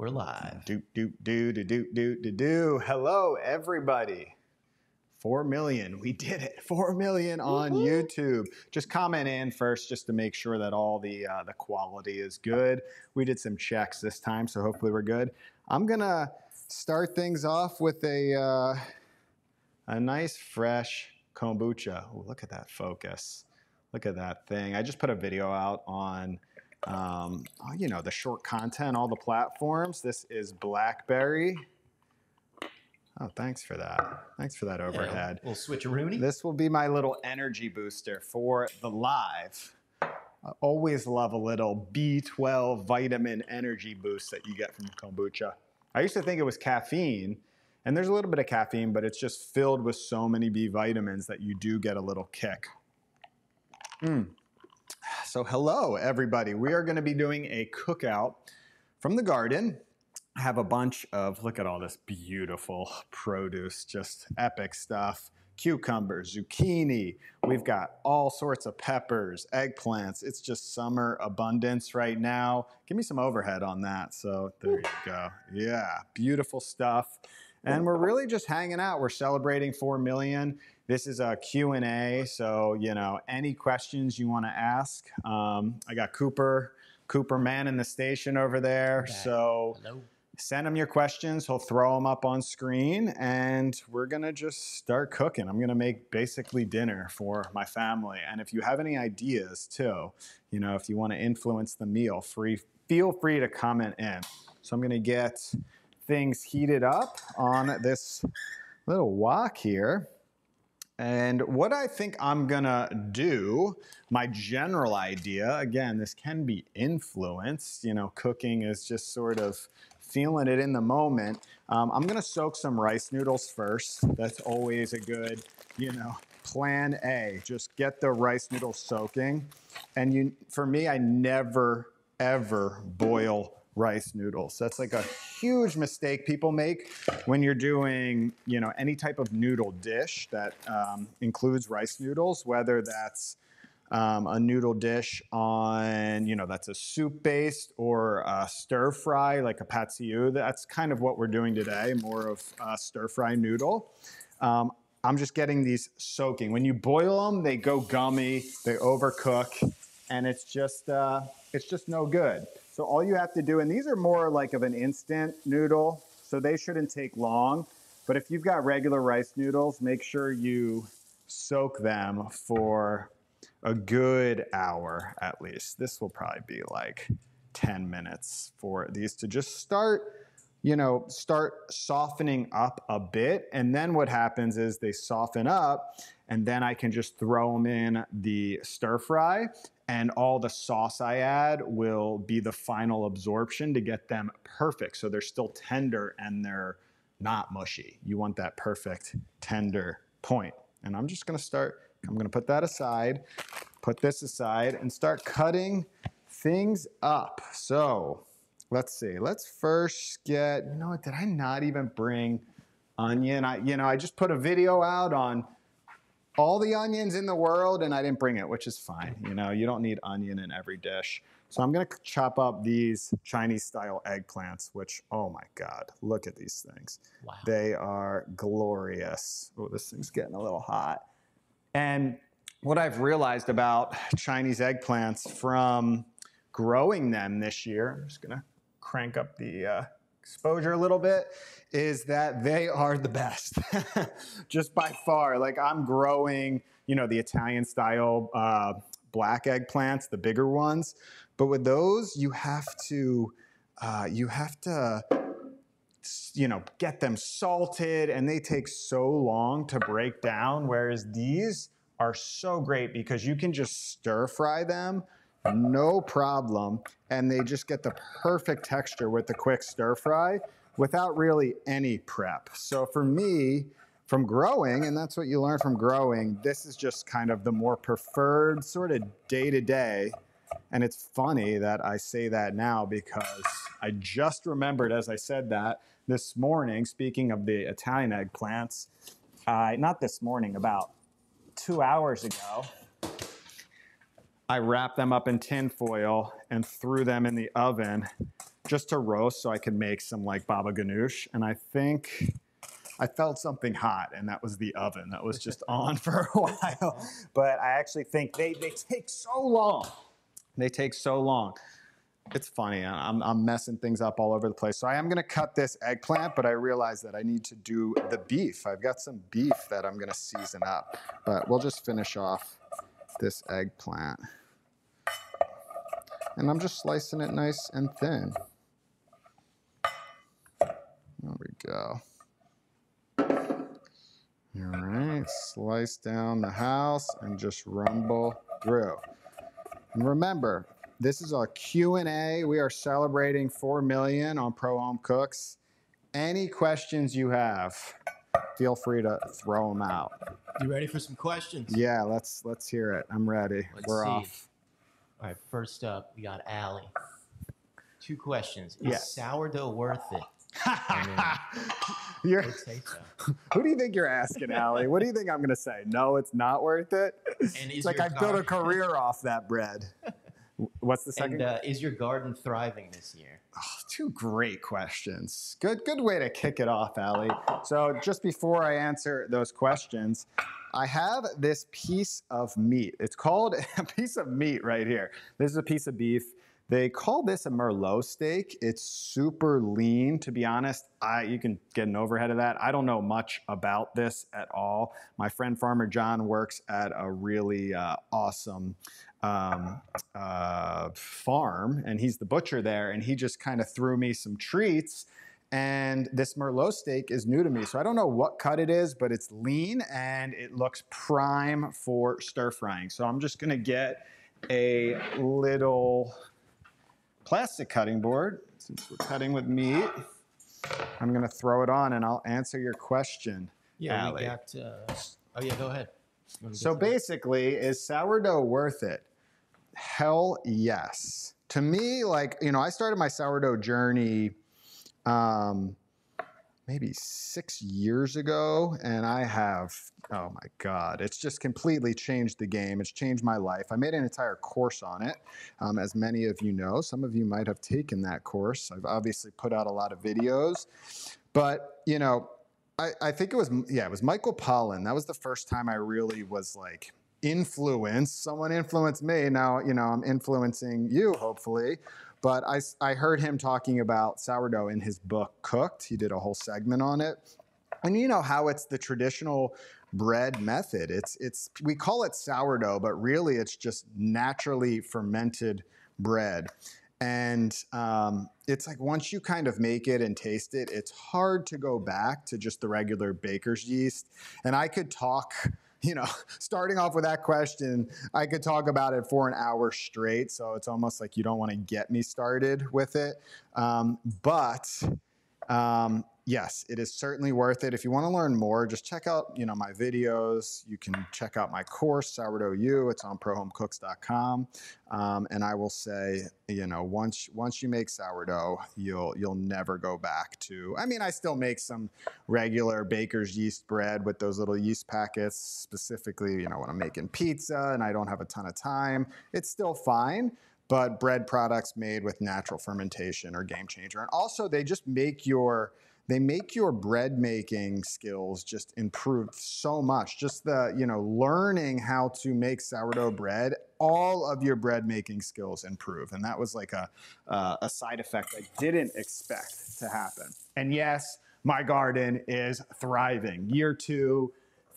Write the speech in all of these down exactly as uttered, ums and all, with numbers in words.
We're live. Do, do, do, do, do, do, do, do. Hello, everybody. Four million. We did it. Four million on Woo-hoo. YouTube. Just comment in first just to make sure that all the uh, the quality is good. We did some checks this time, so hopefully we're good. I'm going to start things off with a, uh, a nice, fresh kombucha. Ooh, look at that focus. Look at that thing. I just put a video out on... Um, you know, the short content, all the platforms. This is blackberry. Oh, thanks for that. Thanks for that overhead. Yeah, we'll switcheroonie. This will be my little energy booster for the live. I always love a little B twelve vitamin energy boost that you get from kombucha. I used to think it was caffeine, and there's a little bit of caffeine, but it's just filled with so many B vitamins that you do get a little kick. Mm. So hello, everybody. We are going to be doing a cookout from the garden. I have a bunch of, look at all this beautiful produce, just epic stuff. Cucumbers, zucchini. We've got all sorts of peppers, eggplants. It's just summer abundance right now. Give me some overhead on that. So there you go. Yeah, beautiful stuff. And we're really just hanging out. We're celebrating four million. This is a Q and A, so, you know, any questions you want to ask. Um, I got Cooper, Cooper Man in the station over there. Okay. So Hello. Send him your questions. He'll throw them up on screen, and we're going to just start cooking. I'm going to make basically dinner for my family. And if you have any ideas, too, you know, if you want to influence the meal, free, feel free to comment in. So I'm going to get things heated up on this little wok here. And what I think I'm gonna do, my general idea, again, this can be influenced, you know, cooking is just sort of feeling it in the moment. Um, I'm gonna soak some rice noodles first. That's always a good, you know, plan A, just get the rice noodles soaking. And you, for me, I never, ever boil rice noodles. That's like a huge mistake people make when you're doing, you know, any type of noodle dish that um, includes rice noodles, whether that's um, a noodle dish on, you know, that's a soup based or a stir fry, like a pad see ew. That's kind of what we're doing today, more of a stir fry noodle. Um, I'm just getting these soaking. When you boil them, they go gummy, they overcook, and it's just, uh, it's just no good. So all you have to do, and these are more like of an instant noodle, so they shouldn't take long. But if you've got regular rice noodles, make sure you soak them for a good hour at least. This will probably be like ten minutes for these to just start, you know, start softening up a bit. And then what happens is they soften up, and then I can just throw them in the stir fry. And all the sauce I add will be the final absorption to get them perfect. So they're still tender and they're not mushy. You want that perfect tender point. And I'm just gonna start, I'm gonna put that aside, put this aside, and start cutting things up. So let's see, let's first get, you know what, did I not even bring onion? I, you know, I just put a video out on all the onions in the world, and I didn't bring it, which is fine. You know, you don't need onion in every dish. So I'm gonna chop up these Chinese-style eggplants, which, oh my God, look at these things. Wow. They are glorious. Oh, this thing's getting a little hot. And what I've realized about Chinese eggplants from growing them this year, I'm just gonna crank up the uh, exposure a little bit, is that they are the best, just by far. Like I'm growing, you know, the Italian style uh, black eggplants, the bigger ones, but with those you have to, uh, you have to, you know, get them salted, and they take so long to break down. Whereas these are so great because you can just stir fry them. No problem, and they just get the perfect texture with the quick stir fry without really any prep. So for me, from growing, and that's what you learn from growing, this is just kind of the more preferred sort of day-to-day. And it's funny that I say that now because I just remembered as I said that this morning, speaking of the Italian eggplants, I, not this morning, about two hours ago, I wrapped them up in tin foil and threw them in the oven just to roast so I could make some like baba ganoush. And I think I felt something hot, and that was the oven. That was just on for a while. But I actually think they, they take so long. They take so long. It's funny, I'm, I'm messing things up all over the place. So I am gonna cut this eggplant, but I realize that I need to do the beef. I've got some beef that I'm gonna season up, but we'll just finish off this eggplant. And I'm just slicing it nice and thin. There we go. All right, slice down the house and just rumble through. And remember, this is our Q and A. We are celebrating four million on Pro Home Cooks. Any questions you have, feel free to throw them out. You ready for some questions? Yeah, let's let's hear it. I'm ready. Let's We're see. off. All right, first up, we got Allie. Two questions. Is yes. sourdough worth it? I mean, you're, so. Who do you think you're asking, Allie? What do you think I'm going to say? No, it's not worth it? And it's like I built a career off that bread. What's the second? And, uh, is your garden thriving this year? Oh, two great questions. Good, good way to kick it off, Allie. So just before I answer those questions, I have this piece of meat. It's called a piece of meat right here. This is a piece of beef. They call this a Merlot steak. It's super lean, to be honest. I, you can get an overhead of that. I don't know much about this at all. My friend Farmer John works at a really uh, awesome um, uh, farm, and he's the butcher there, and he just kind of threw me some treats. And this Merlot steak is new to me, so I don't know what cut it is, but it's lean and it looks prime for stir frying. So I'm just gonna get a little plastic cutting board. Since we're cutting with meat, I'm gonna throw it on and I'll answer your question, yeah, Allie. We got, uh, oh yeah, go ahead. So basically, is sourdough worth it? Hell yes. To me, like, you know, I started my sourdough journey Um, maybe six years ago, and I have, oh my God, it's just completely changed the game. It's changed my life. I made an entire course on it, um, as many of you know. Some of you might have taken that course. I've obviously put out a lot of videos, but you know, I, I think it was, yeah, it was Michael Pollan. That was the first time I really was like influenced. Someone influenced me. Now, you know, I'm influencing you, hopefully. But I, I heard him talking about sourdough in his book, Cooked. He did a whole segment on it. And you know how it's the traditional bread method. It's, it's, we call it sourdough, but really it's just naturally fermented bread. And um, it's like once you kind of make it and taste it, it's hard to go back to just the regular baker's yeast. And I could talk, you know, starting off with that question, I could talk about it for an hour straight, so it's almost like you don't want to get me started with it. Um, but um, yes, it is certainly worth it. If you want to learn more, just check out, you know, my videos. You can check out my course, Sourdough U. It's on pro home cooks dot com. Um, and I will say, you know, once once you make sourdough, you'll you'll never go back to. I mean, I still make some regular baker's yeast bread with those little yeast packets, specifically, you know, when I'm making pizza and I don't have a ton of time. It's still fine. But bread products made with natural fermentation are game changer. And also, they just make your They make your bread making skills just improve so much. Just the, you know, learning how to make sourdough bread, all of your bread making skills improve. And that was like a, uh, a side effect I didn't expect to happen. And yes, my garden is thriving. Year two,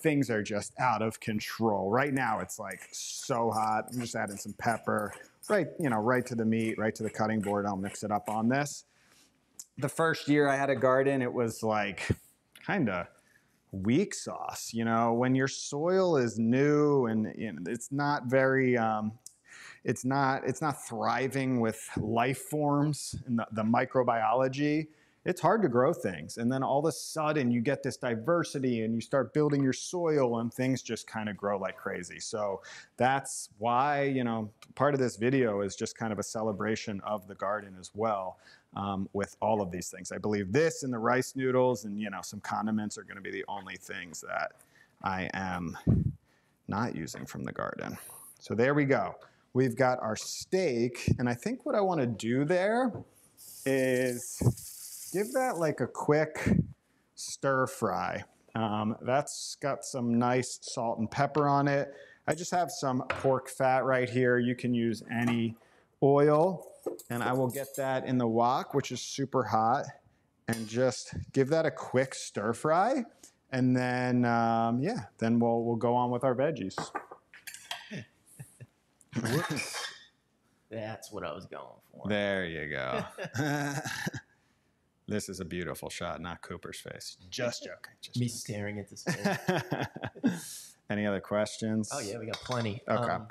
things are just out of control. Right now it's like so hot. I'm just adding some pepper, right, you know, right to the meat, right to the cutting board. I'll mix it up on this. The first year I had a garden, it was like kind of weak sauce. You know, when your soil is new and you know, it's not very, um, it's not, it's not thriving with life forms and the, the microbiology, it's hard to grow things. And then all of a sudden you get this diversity and you start building your soil and things just kind of grow like crazy. So that's why, you know, part of this video is just kind of a celebration of the garden as well. Um, with all of these things. I believe this and the rice noodles and, you know, some condiments are gonna be the only things that I am not using from the garden. So there we go. We've got our steak, and I think what I wanna do there is give that like a quick stir fry. Um, that's got some nice salt and pepper on it. I just have some pork fat right here. You can use any oil, and I will get that in the wok, which is super hot, and just give that a quick stir fry. And then, um, yeah, then we'll, we'll go on with our veggies. Whoops. That's what I was going for. There you go. This is a beautiful shot, not Cooper's face. Just joking. Just Me joking. Staring at this. Any other questions? Oh, yeah, we got plenty. Okay. Um,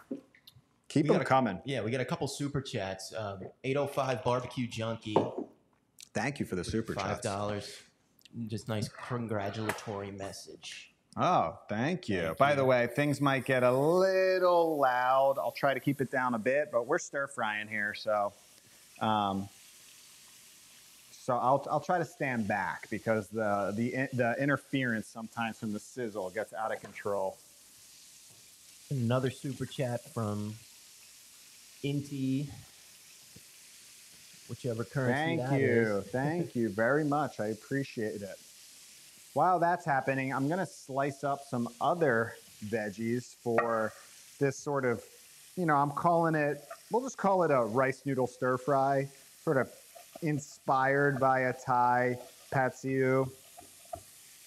Keep them a, coming. Yeah, we got a couple super chats. Um, eight oh five Barbecue Junkie. Thank you for the super chats. five dollars. Just nice congratulatory message. Oh, thank you. Thank By you. the way, things might get a little loud. I'll try to keep it down a bit, but we're stir frying here, so um, so I'll I'll try to stand back because the the the interference sometimes from the sizzle gets out of control. Another super chat from Inti. Whichever currency that is. Thank you. Thank you very much. I appreciate it. While that's happening, I'm going to slice up some other veggies for this sort of, you know, I'm calling it, we'll just call it a rice noodle stir fry, sort of inspired by a Thai pad see ew.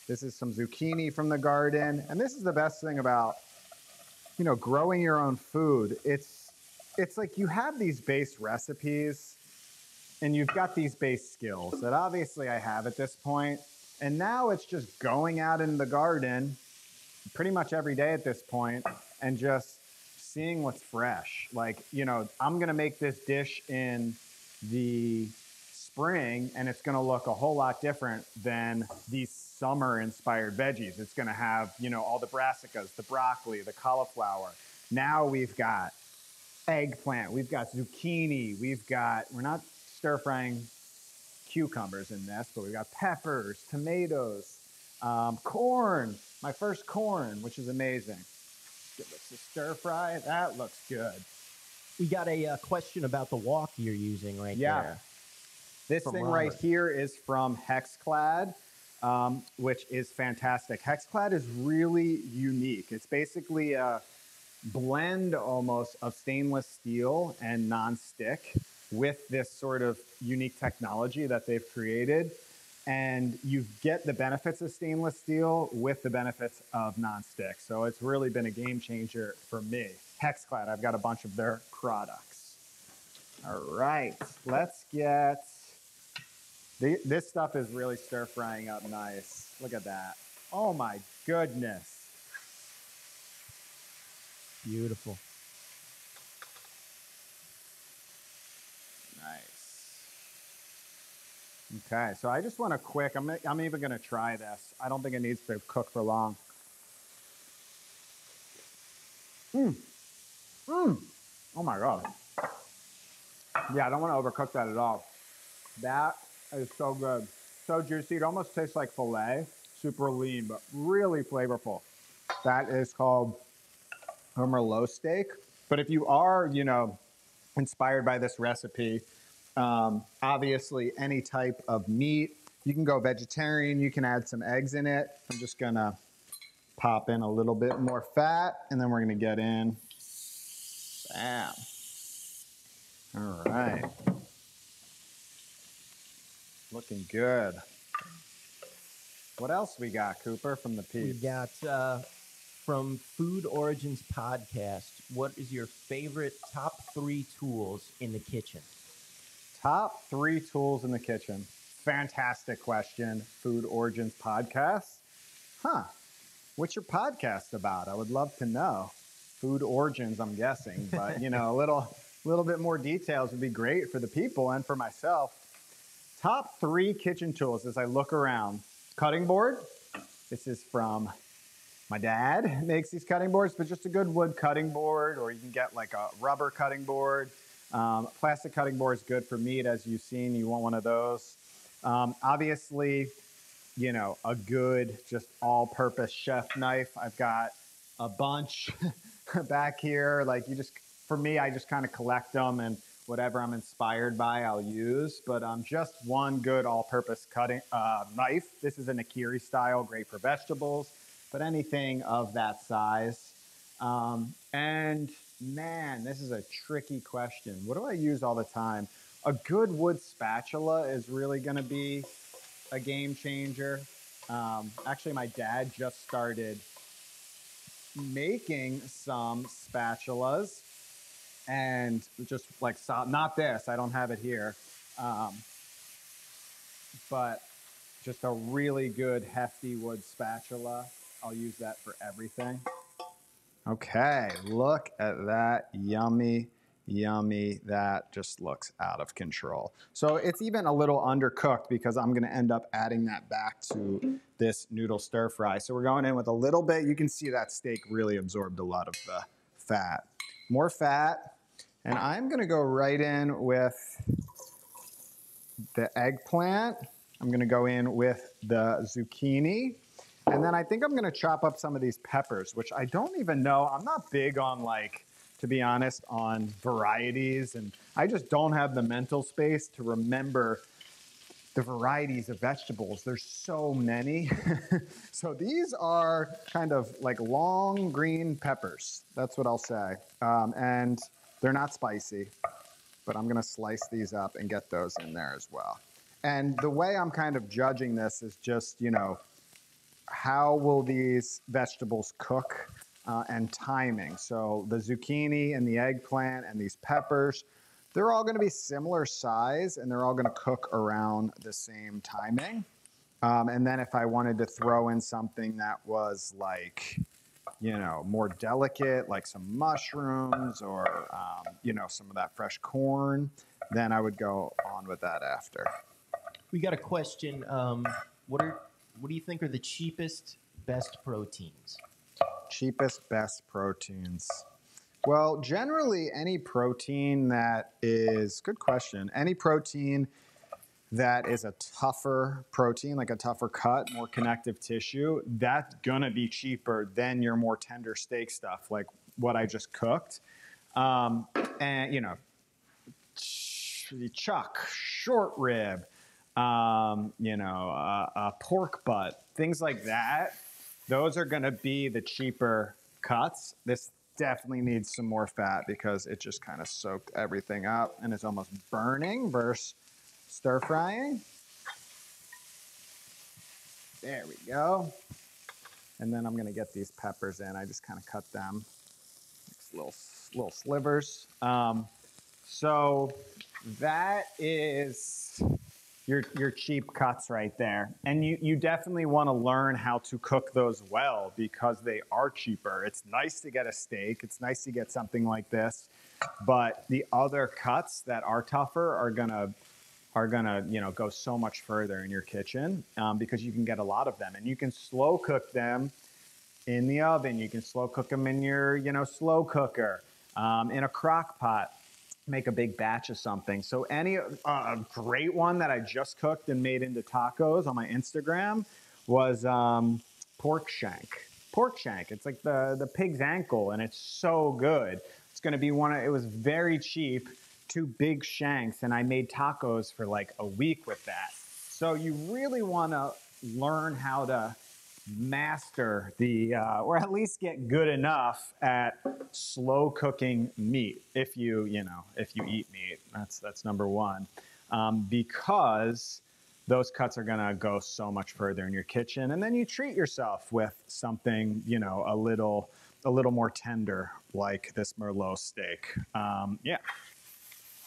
This is some zucchini from the garden. And this is the best thing about, you know, growing your own food. It's, it's like you have these base recipes, and you've got these base skills that obviously I have at this point. And now it's just going out in the garden pretty much every day at this point and just seeing what's fresh. Like, you know, I'm going to make this dish in the spring and it's going to look a whole lot different than these summer inspired veggies. It's going to have, you know, all the brassicas, the broccoli, the cauliflower. Now we've got eggplant. We've got zucchini. We've got, we're not stir frying cucumbers in this, but we've got peppers, tomatoes, um, corn, my first corn, which is amazing. Give us a stir fry, that looks good. We got a uh, question about the wok you're using right yeah. there. This from thing Robert. right here is from Hexclad, um, which is fantastic. Hexclad is really unique. It's basically a blend almost of stainless steel and nonstick, with this sort of unique technology that they've created. And you get the benefits of stainless steel with the benefits of nonstick. So it's really been a game changer for me. Hexclad, I've got a bunch of their products. All right, let's get, the, this stuff is really stir frying up nice. Look at that. Oh my goodness. Beautiful. Okay, so I just want to quick, I'm, I'm even going to try this. I don't think it needs to cook for long. Mmm. Mmm. Oh my God. Yeah, I don't want to overcook that at all. That is so good. So juicy. It almost tastes like filet. Super lean, but really flavorful. That is called a Merlot steak. But if you are, you know, inspired by this recipe, Um, obviously any type of meat. You can go vegetarian, you can add some eggs in it. I'm just gonna pop in a little bit more fat and then we're gonna get in, bam. All right. Looking good. What else we got, Cooper, from the piece? We got uh, from Food Origins Podcast, what is your favorite top three tools in the kitchen? Top three tools in the kitchen. Fantastic question, Food Origins Podcast. Huh, what's your podcast about? I would love to know. Food Origins, I'm guessing, but you know, a little, little bit more details would be great for the people and for myself. Top three kitchen tools as I look around. Cutting board, this is from my dad, makes these cutting boards, but just a good wood cutting board, or you can get like a rubber cutting board. Um, plastic cutting board is good for meat, as you've seen. You want one of those. Um, obviously, you know, a good, just all-purpose chef knife. I've got a bunch back here. Like you just, for me, I just kind of collect them. And whatever I'm inspired by, I'll use. But um, just one good all-purpose cutting uh, knife. This is a Nakiri style, great for vegetables, but anything of that size. Um, and man, this is a tricky question. What do I use all the time? A good wood spatula is really gonna be a game changer. Um, actually, my dad just started making some spatulas, and just like, not this, I don't have it here, um, but just a really good hefty wood spatula. I'll use that for everything. Okay, look at that, yummy, yummy. That just looks out of control. So it's even a little undercooked because I'm gonna end up adding that back to this noodle stir fry. So we're going in with a little bit. You can see that steak really absorbed a lot of the fat. More fat, and I'm gonna go right in with the eggplant. I'm gonna go in with the zucchini. And then I think I'm gonna chop up some of these peppers, which I don't even know. I'm not big on, like, to be honest, on varieties, and I just don't have the mental space to remember the varieties of vegetables. There's so many. So these are kind of like long green peppers. That's what I'll say. Um, and they're not spicy, but I'm gonna slice these up and get those in there as well. And the way I'm kind of judging this is just, you know, how will these vegetables cook uh, and timing? So the zucchini and the eggplant and these peppers, they're all gonna be similar size and they're all gonna cook around the same timing. Um, and then if I wanted to throw in something that was like, you know, more delicate, like some mushrooms or, um, you know, some of that fresh corn, then I would go on with that after. We got a question. Um, what are... What do you think are the cheapest, best proteins? Cheapest, best proteins. Well, generally any protein that is, good question, any protein that is a tougher protein, like a tougher cut, more connective tissue, that's gonna be cheaper than your more tender steak stuff, like what I just cooked. Um, and, you know, chuck, short rib, Um, you know, uh, uh, pork butt, things like that. Those are gonna be the cheaper cuts. This definitely needs some more fat because it just kind of soaked everything up and it's almost burning versus stir frying. There we go. And then I'm gonna get these peppers in. I just kind of cut them, little, little slivers. Um, so that is Your, your cheap cuts right there. And you, you definitely wanna learn how to cook those well because they are cheaper. It's nice to get a steak. It's nice to get something like this. But the other cuts that are tougher are gonna, are gonna you know, go so much further in your kitchen um, because you can get a lot of them. And you can slow cook them in the oven. You can slow cook them in your you know, slow cooker, um, in a crock pot. Make a big batch of something. So any uh, great one that I just cooked and made into tacos on my Instagram was um, pork shank. Pork shank, it's like the, the pig's ankle and it's so good. It's gonna be one of, it was very cheap, two big shanks, and I made tacos for like a week with that. So you really wanna learn how to master the, uh, or at least get good enough at slow cooking meat. If you, you know, if you eat meat, that's, that's number one. Um, because those cuts are gonna go so much further in your kitchen. And then you treat yourself with something, you know, a little, a little more tender like this Merlot steak. Um, yeah,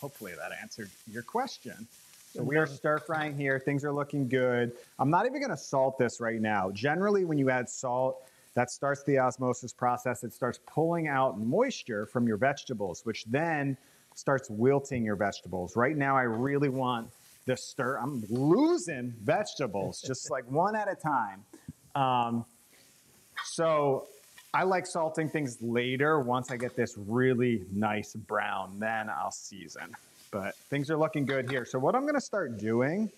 hopefully that answered your question. So we are stir frying here, things are looking good. I'm not even gonna salt this right now. Generally when you add salt, that starts the osmosis process. It starts pulling out moisture from your vegetables, which then starts wilting your vegetables. Right now I really want the stir, I'm losing vegetables, just like one at a time. Um, so I like salting things later. Once I get this really nice brown, then I'll season. But things are looking good here. So what I'm gonna start doing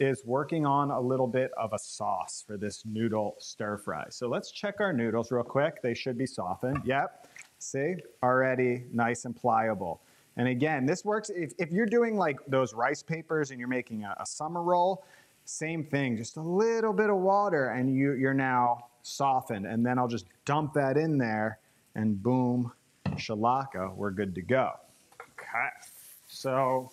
is working on a little bit of a sauce for this noodle stir fry. So let's check our noodles real quick. They should be softened. Yep, see, already nice and pliable. And again, this works if, if you're doing like those rice papers and you're making a, a summer roll, same thing, just a little bit of water and you, you're now softened. And then I'll just dump that in there and boom, shalaka, we're good to go. Okay, so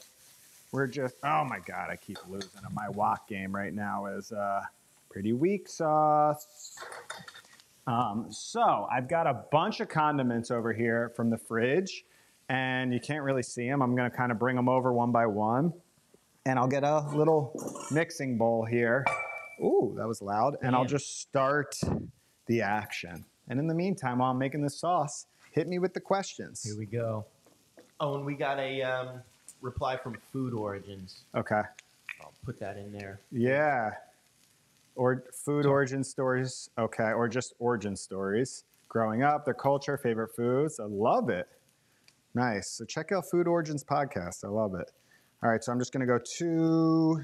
we're just, oh my God, I keep losing it. My wok game right now is uh, pretty weak sauce. Um, so I've got a bunch of condiments over here from the fridge and you can't really see them. I'm gonna kind of bring them over one by one and I'll get a little mixing bowl here. Ooh, that was loud. And I'll just start the action. And in the meantime, while I'm making this sauce, hit me with the questions. Here we go. Oh, and we got a um, reply from Food Origins. Okay. I'll put that in there. Yeah. Or food origin stories, okay, or just origin stories. Growing up, their culture, favorite foods, I love it. Nice, so check out Food Origins podcast, I love it. All right, so I'm just gonna go two,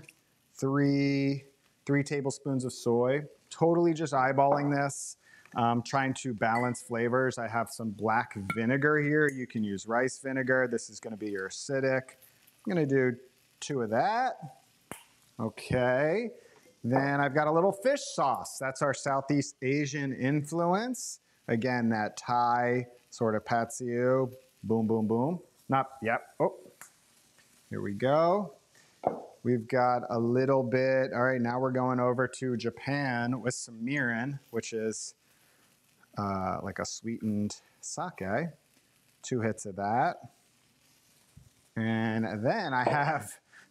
three, three tablespoons of soy. Totally just eyeballing this, um, trying to balance flavors. I have some black vinegar here. You can use rice vinegar. This is gonna be your acidic. I'm gonna do two of that, okay. Then I've got a little fish sauce. That's our Southeast Asian influence. Again, that Thai sort of pad see ew. Boom, boom, boom. Not, yep, oh, here we go. We've got a little bit, all right, now we're going over to Japan with some mirin, which is uh, like a sweetened sake. Two hits of that. And then I have,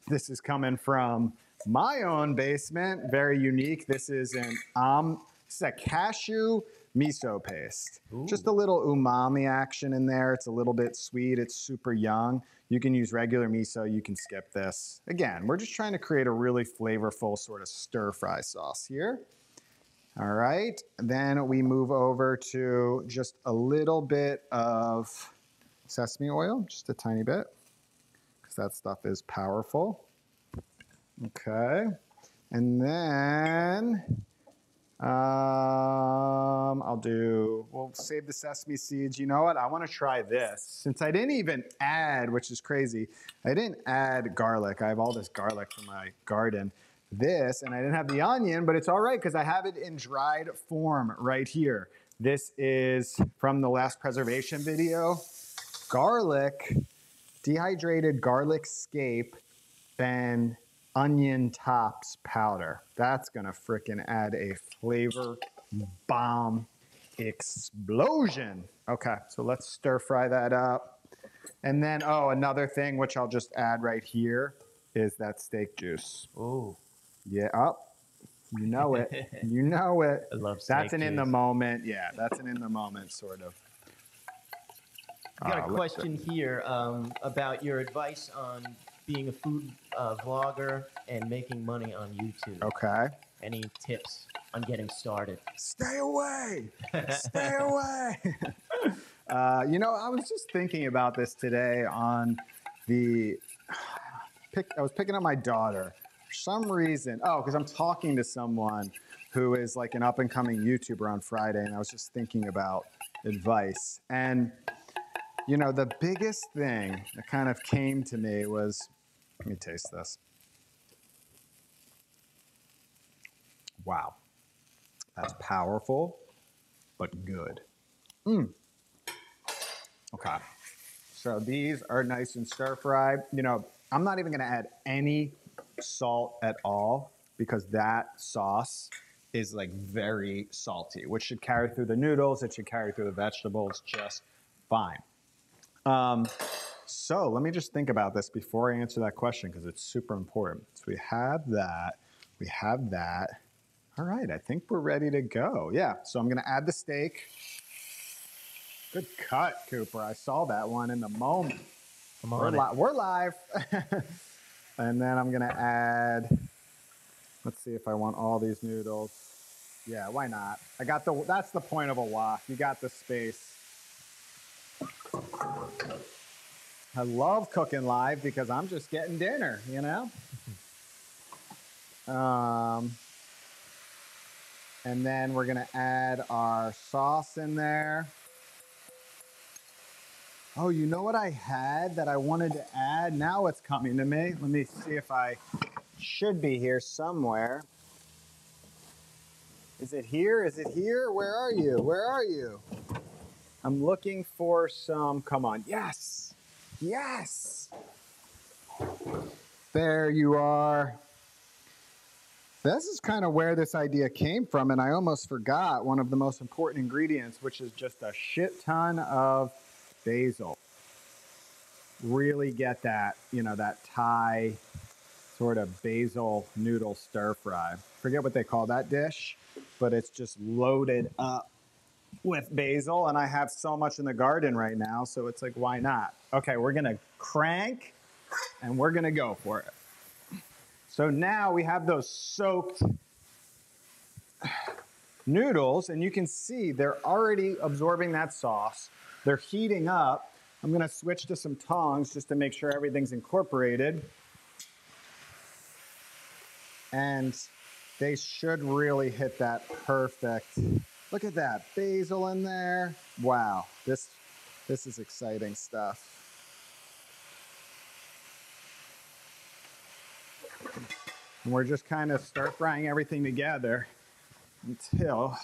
this is coming from my own basement, very unique. This is an um, this is a cashew miso paste. Ooh. Just a little umami action in there. It's a little bit sweet. It's super young. You can use regular miso. You can skip this. Again, we're just trying to create a really flavorful sort of stir fry sauce here. All right. Then we move over to just a little bit of sesame oil, just a tiny bit, because that stuff is powerful. Okay, and then um, I'll do, we'll save the sesame seeds. You know what, I wanna try this. Since I didn't even add, which is crazy, I didn't add garlic. I have all this garlic from my garden. This, and I didn't have the onion, but it's all right, because I have it in dried form right here. This is from the last preservation video. Garlic, dehydrated garlic scape, then onion tops powder. That's gonna frickin' add a flavor bomb explosion. Okay, so let's stir fry that up. And then, oh, another thing which I'll just add right here is that steak juice. Oh. Yeah, oh, you know it, you know it. I love steak That's an juice. in the moment, yeah, that's an in the moment sort of. I got uh, a question here um, about your advice on being a food uh, vlogger and making money on YouTube. Okay. Any tips on getting started? Stay away, stay away. uh, you know, I was just thinking about this today on the, pick, I was picking up my daughter. For some reason, oh, because I'm talking to someone who is like an up and coming YouTuber on Friday, and I was just thinking about advice. And you know, the biggest thing that kind of came to me was, let me taste this. Wow, that's powerful, but good. Mm. Okay, so these are nice and stir-fried. You know, I'm not even gonna add any salt at all because that sauce is like very salty, which should carry through the noodles, it should carry through the vegetables just fine. Um, so let me just think about this before I answer that question because it's super important. So we have that, we have that. All right, I think we're ready to go. Yeah, so I'm gonna add the steak. Good cut, Cooper. I saw that one in the moment. Come on. We're, li we're live. And then I'm gonna add, let's see if I want all these noodles. Yeah, why not? I got the, that's the point of a wok. You got the space. I love cooking live because I'm just getting dinner, you know? Um, and then we're gonna add our sauce in there. Oh, you know what I had that I wanted to add? Now it's coming to me. Let me see if I should be here somewhere. Is it here? Is it here? Where are you? Where are you? I'm looking for some, come on. Yes, yes. There you are. This is kind of where this idea came from, and I almost forgot one of the most important ingredients, which is just a shit ton of basil. Really get that, you know, that Thai sort of basil noodle stir fry. Forget what they call that dish, but it's just loaded up with basil, and I have so much in the garden right now, so it's like, why not? Okay, we're gonna crank, and we're gonna go for it. So now we have those soaked noodles, and you can see they're already absorbing that sauce. They're heating up. I'm gonna switch to some tongs just to make sure everything's incorporated. And they should really hit that perfect. Look at that, basil in there. Wow, this, this is exciting stuff. And we're just kind of stir frying everything together until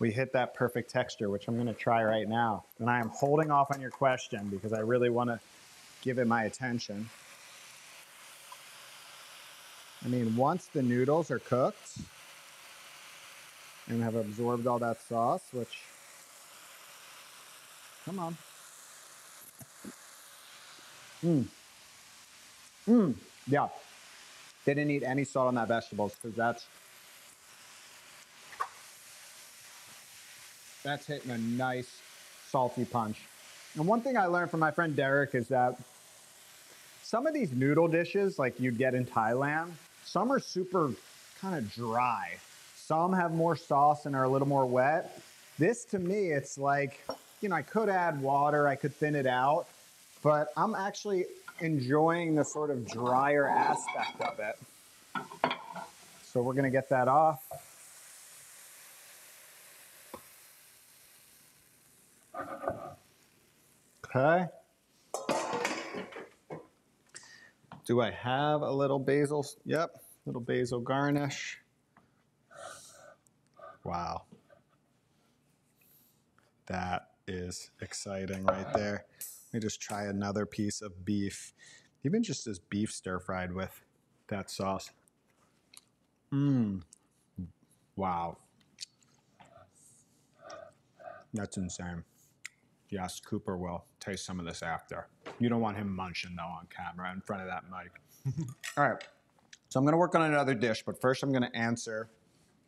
we hit that perfect texture, which I'm gonna try right now. And I am holding off on your question because I really wanna give it my attention. I mean, once the noodles are cooked and have absorbed all that sauce, which, come on. Mmm. Mmm. Yeah. They didn't need any salt on that vegetables because that's, that's hitting a nice salty punch. And one thing I learned from my friend Derek is that some of these noodle dishes, like you'd get in Thailand, some are super kind of dry. Some have more sauce and are a little more wet. This to me, it's like, you know, I could add water, I could thin it out, but I'm actually enjoying the sort of drier aspect of it. So we're gonna get that off. Okay. Do I have a little basil? Yep, little basil garnish. Wow. That is exciting right there. Let me just try another piece of beef. Even just this beef stir-fried with that sauce. Mmm. Wow. That's insane. Yes, Cooper will taste some of this after. You don't want him munching though on camera in front of that mic. All right, so I'm gonna work on another dish, but first I'm gonna answer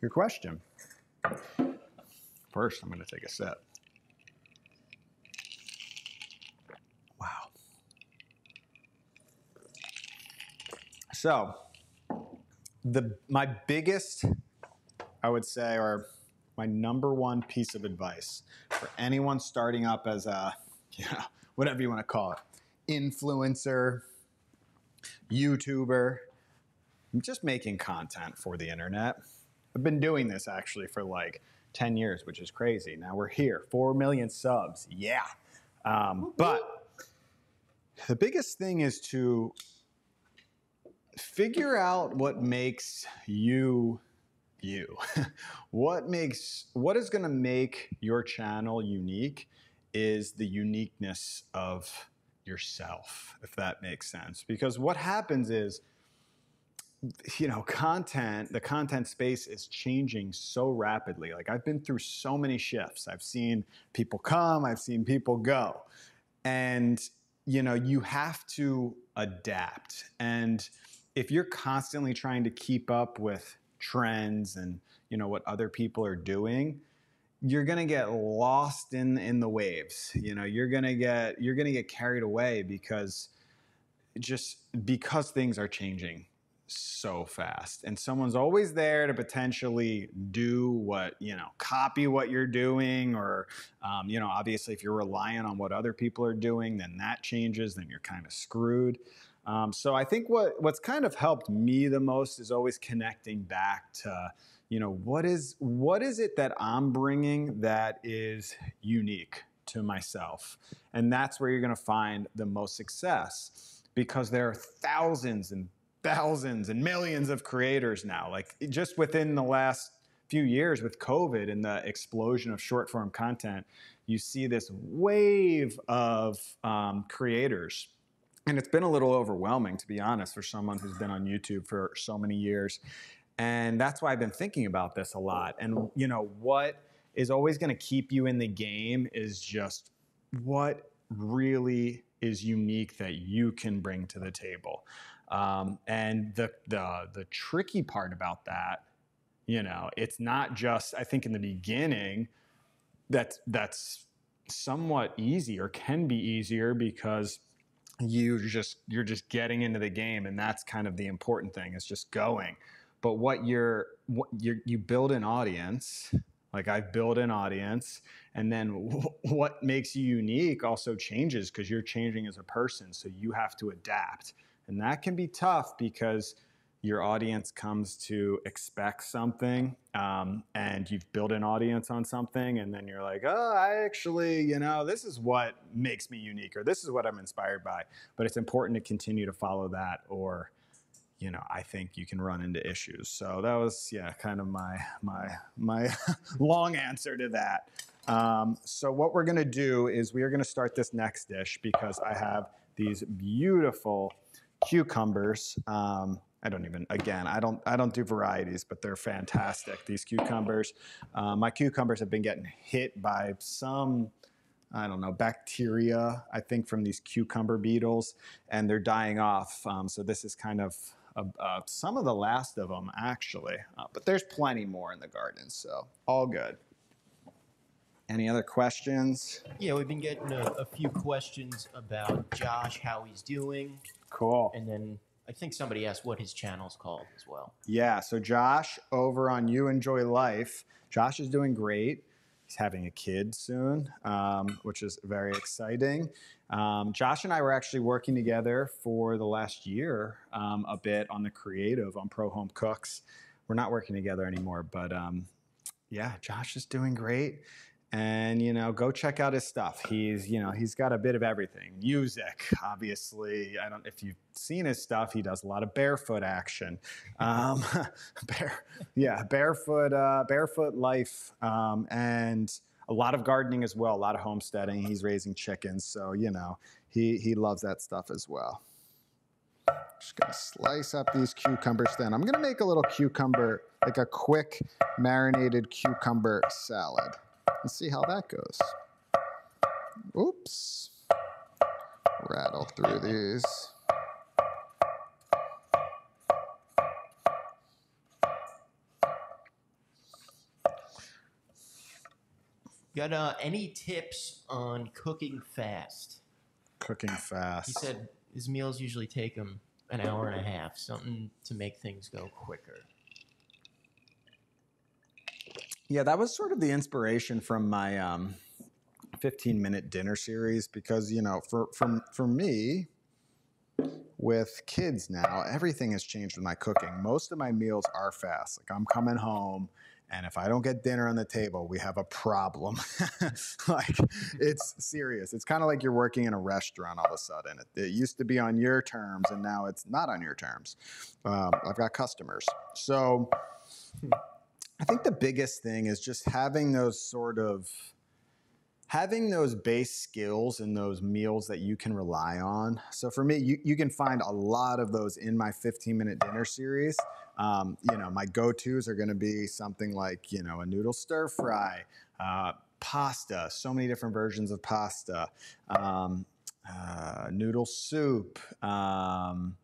your question. First, I'm gonna take a sip. Wow. So, the my biggest, I would say, or my number one piece of advice for anyone starting up as a, you know, whatever you want to call it, influencer, YouTuber, I'm just making content for the internet. I've been doing this actually for like ten years, which is crazy. Now we're here, four million subs, yeah. Um, but the biggest thing is to figure out what makes you you. What makes, what is gonna make your channel unique is the uniqueness of yourself, if that makes sense. Because what happens is, you know, content, the content space is changing so rapidly. Like I've been through so many shifts. I've seen people come, I've seen people go. And, you know, you have to adapt. And if you're constantly trying to keep up with trends and, you know, what other people are doing, you're gonna get lost in in the waves. You know, you're gonna get you're gonna get carried away because just because things are changing so fast, and someone's always there to potentially do what, you know, copy what you're doing, or um, you know, obviously if you're reliant on what other people are doing, then that changes, then you're kind of screwed. Um, so I think what what's kind of helped me the most is always connecting back to, you know, what is, what is it that I'm bringing that is unique? to myself. And that's where you're gonna find the most success, because there are thousands and thousands and millions of creators now. Like just within the last few years with COVID and the explosion of short form content, you see this wave of um, creators. And it's been a little overwhelming, to be honest, for someone who's been on YouTube for so many years. And that's why I've been thinking about this a lot. And you know, what is always gonna keep you in the game is just what really is unique that you can bring to the table. Um, and the, the, the tricky part about that, you know, it's not just, I think in the beginning, that's, that's somewhat easy, or can be easier, because you just you're just getting into the game, and that's kind of the important thing, it's just going. But what you're what you you build an audience, like I've built an audience, and then w what makes you unique also changes, because you're changing as a person, so you have to adapt. And that can be tough because your audience comes to expect something, um, and you've built an audience on something, and then you're like, oh, I actually, you know, this is what makes me unique, or this is what I'm inspired by. But it's important to continue to follow that, or, you know, I think you can run into issues. So that was, yeah, kind of my, my, my long answer to that. Um, so what we're gonna do is we are gonna start this next dish, because I have these beautiful cucumbers. Um, I don't even, again, I don't, I don't do varieties, but they're fantastic, these cucumbers. Uh, my cucumbers have been getting hit by some, I don't know, bacteria, I think, from these cucumber beetles, and they're dying off. Um, so this is kind of a, a, some of the last of them, actually. Uh, but there's plenty more in the garden, so all good. Any other questions? Yeah, we've been getting a, a few questions about Josh, how he's doing. Cool. And then I think somebody asked what his channel's called as well. Yeah, so Josh over on You Enjoy Life. Josh is doing great. He's having a kid soon, um, which is very exciting. Um, Josh and I were actually working together for the last year um, a bit on the creative on Pro Home Cooks. We're not working together anymore, but um, yeah, Josh is doing great. And, you know, go check out his stuff. He's, you know, he's got a bit of everything. Music, obviously. I don't, if you've seen his stuff, he does a lot of barefoot action. Um, bare, yeah, barefoot, uh, barefoot life. Um, and a lot of gardening as well, a lot of homesteading. He's raising chickens. So, you know, he, he loves that stuff as well. Just gonna slice up these cucumbers then. I'm gonna make a little cucumber, like a quick marinated cucumber salad. Let's see how that goes. Oops. Rattle through these. Got uh, any tips on cooking fast? Cooking fast. He said his meals usually take him an hour and a half, something to make things go quicker. Yeah, that was sort of the inspiration from my um, fifteen minute dinner series, because, you know, for, for, for me, with kids now, everything has changed with my cooking. Most of my meals are fast. Like, I'm coming home, and if I don't get dinner on the table, we have a problem. Like, it's serious. It's kind of like you're working in a restaurant all of a sudden. It, it used to be on your terms, and now it's not on your terms. Um, I've got customers. So I think the biggest thing is just having those sort of, having those base skills and those meals that you can rely on. So for me, you, you can find a lot of those in my fifteen minute dinner series. Um, you know, my go-tos are gonna be something like, you know, a noodle stir fry, uh, pasta, so many different versions of pasta, um, uh, noodle soup, um,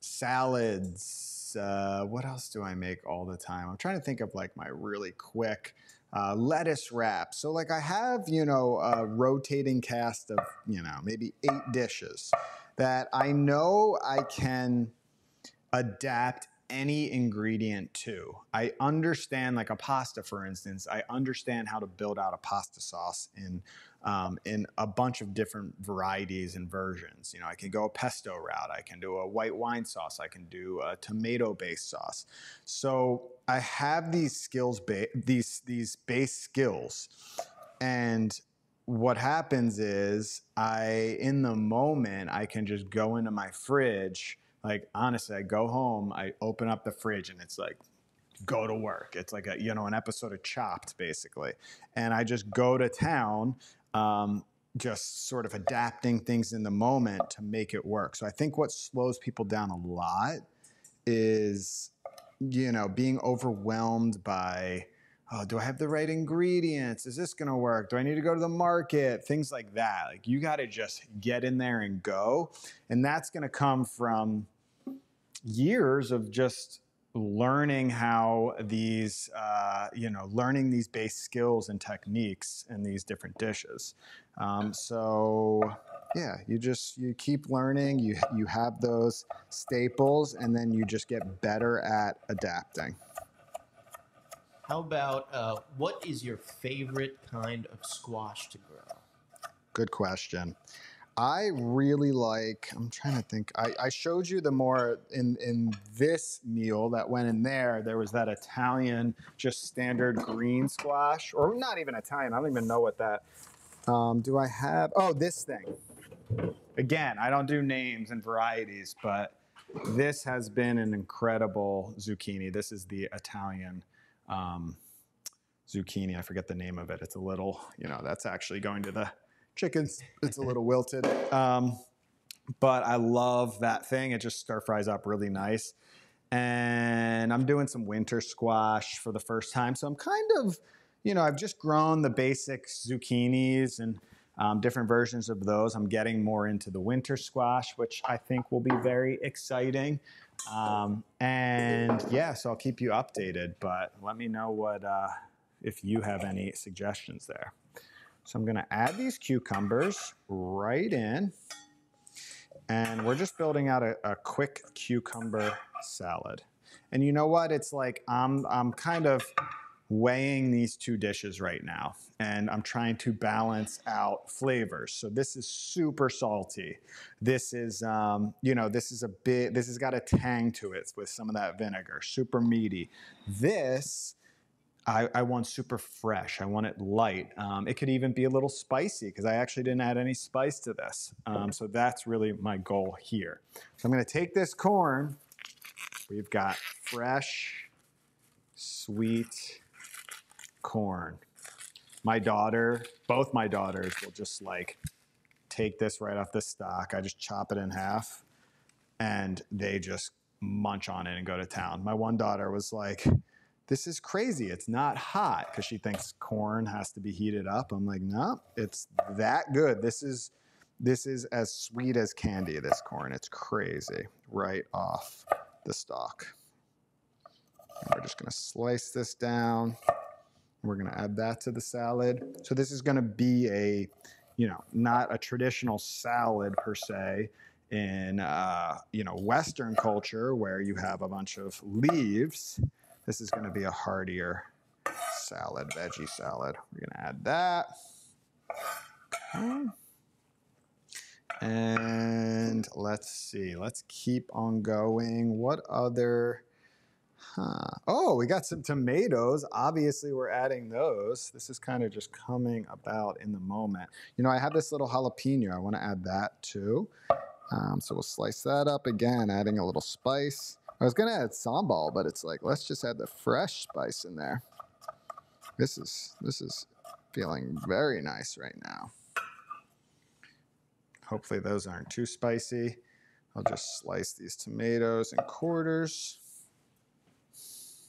salads. Uh, what else do I make all the time? I'm trying to think of like my really quick uh, lettuce wrap. So like I have, you know, a rotating cast of, you know, maybe eight dishes that I know I can adapt any ingredient to. I understand, like a pasta, for instance, I understand how to build out a pasta sauce in Um, in a bunch of different varieties and versions. You know, I can go a pesto route, I can do a white wine sauce, I can do a tomato-based sauce. So I have these skills, ba these, these base skills, and what happens is I, in the moment, I can just go into my fridge. Like, honestly, I go home, I open up the fridge, and it's like, go to work. It's like a, you know, an episode of Chopped, basically. And I just go to town, um, just sort of adapting things in the moment to make it work. So I think what slows people down a lot is, you know, being overwhelmed by, oh, do I have the right ingredients? Is this gonna work? Do I need to go to the market? Things like that. Like, you gotta just get in there and go. And that's gonna come from years of just learning how these, uh, you know, learning these base skills and techniques in these different dishes. Um, so yeah, you just, you keep learning, you, you have those staples, and then you just get better at adapting. How about, uh, what is your favorite kind of squash to grow? Good question. I really like, I'm trying to think, I, I showed you the more in, in this meal that went in there, there was that Italian, just standard green squash, or not even Italian, I don't even know what that, um, do I have, oh, this thing. Again, I don't do names and varieties, but this has been an incredible zucchini. This is the Italian um, zucchini, I forget the name of it. It's a little, you know, that's actually going to the chickens, it's a little wilted, um, but I love that thing. It just stir fries up really nice. And I'm doing some winter squash for the first time. So I'm kind of, you know, I've just grown the basic zucchinis and um, different versions of those. I'm getting more into the winter squash, which I think will be very exciting. Um, and yeah, so I'll keep you updated, but let me know what, uh, if you have any suggestions there. So I'm gonna add these cucumbers right in, and we're just building out a, a quick cucumber salad. And you know what? It's like I'm, I'm kind of weighing these two dishes right now, and I'm trying to balance out flavors. So this is super salty. This is, um, you know, this is a bit, this has got a tang to it with some of that vinegar, super meaty. This, I, I want super fresh, I want it light. Um, it could even be a little spicy because I actually didn't add any spice to this. Um, so that's really my goal here. So I'm gonna take this corn, we've got fresh, sweet corn. My daughter, both my daughters will just like take this right off the stalk. I just chop it in half and they just munch on it and go to town. My one daughter was like, this is crazy, it's not hot, because she thinks corn has to be heated up. I'm like, no, it's that good. This is, this is as sweet as candy, this corn. It's crazy, right off the stalk. And we're just gonna slice this down. We're gonna add that to the salad. So this is gonna be a, you know, not a traditional salad per se, in, uh, you know, Western culture where you have a bunch of leaves. This is gonna be a heartier salad, veggie salad. We're gonna add that. Okay. And let's see, let's keep on going. What other, huh. Oh, we got some tomatoes. Obviously we're adding those. This is kind of just coming about in the moment. You know, I have this little jalapeno. I wanna add that too. Um, so we'll slice that up again, adding a little spice. I was gonna add sambal, but it's like, let's just add the fresh spice in there. This is, this is feeling very nice right now. Hopefully those aren't too spicy. I'll just slice these tomatoes in quarters.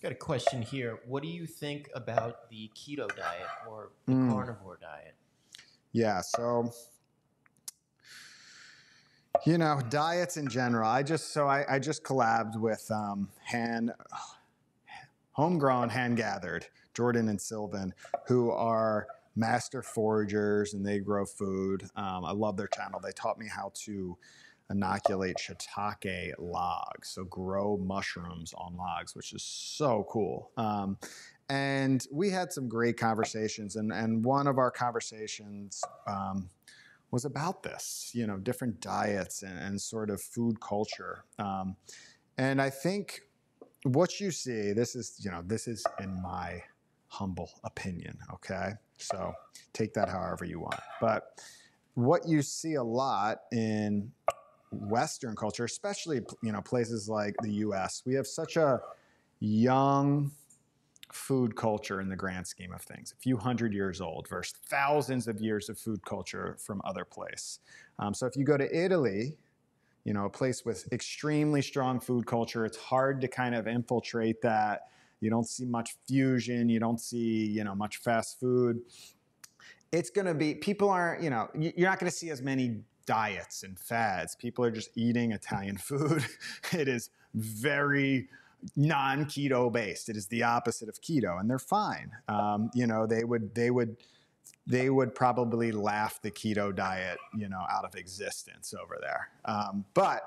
Got a question here. What do you think about the keto diet or the mm. carnivore diet? Yeah, so... You know, diets in general. I just, so I, I just collabed with um, hand, homegrown, hand-gathered, Jordan and Sylvan, who are master foragers and they grow food. Um, I love their channel. They taught me how to inoculate shiitake logs, so grow mushrooms on logs, which is so cool. Um, and we had some great conversations, and, and one of our conversations, um, was about this, you know, different diets and, and sort of food culture. Um, and I think what you see, this is, you know, this is in my humble opinion, okay? So take that however you want. But what you see a lot in Western culture, especially, you know, places like the U S, we have such a young food culture in the grand scheme of things, a few hundred years old versus thousands of years of food culture from other place. Um, so if you go to Italy, you know, a place with extremely strong food culture, it's hard to kind of infiltrate that. You don't see much fusion. You don't see, you know, much fast food. It's going to be, people aren't, you know, you're not going to see as many diets and fads. People are just eating Italian food. It is very non-keto based. It is the opposite of keto, and they're fine. Um, you know, they would, they would, they would probably laugh the keto diet, you know, out of existence over there. Um, but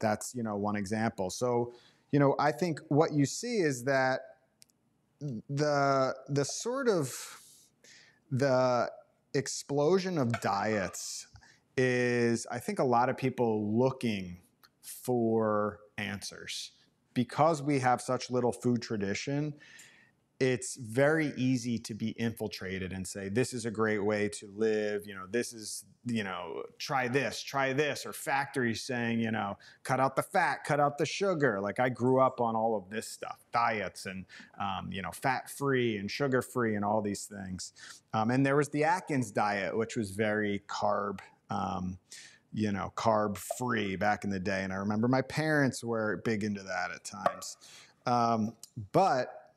that's, you know, one example. So, you know, I think what you see is that the, the sort of the explosion of diets is, I think, a lot of people looking for answers. Because we have such little food tradition, it's very easy to be infiltrated and say, this is a great way to live. You know, this is, you know, try this, try this, or factories saying, you know, cut out the fat, cut out the sugar. Like, I grew up on all of this stuff, diets and, um, you know, fat-free and sugar-free and all these things. Um, and there was the Atkins diet, which was very carb, um, you know, carb free back in the day. And I remember my parents were big into that at times. Um, but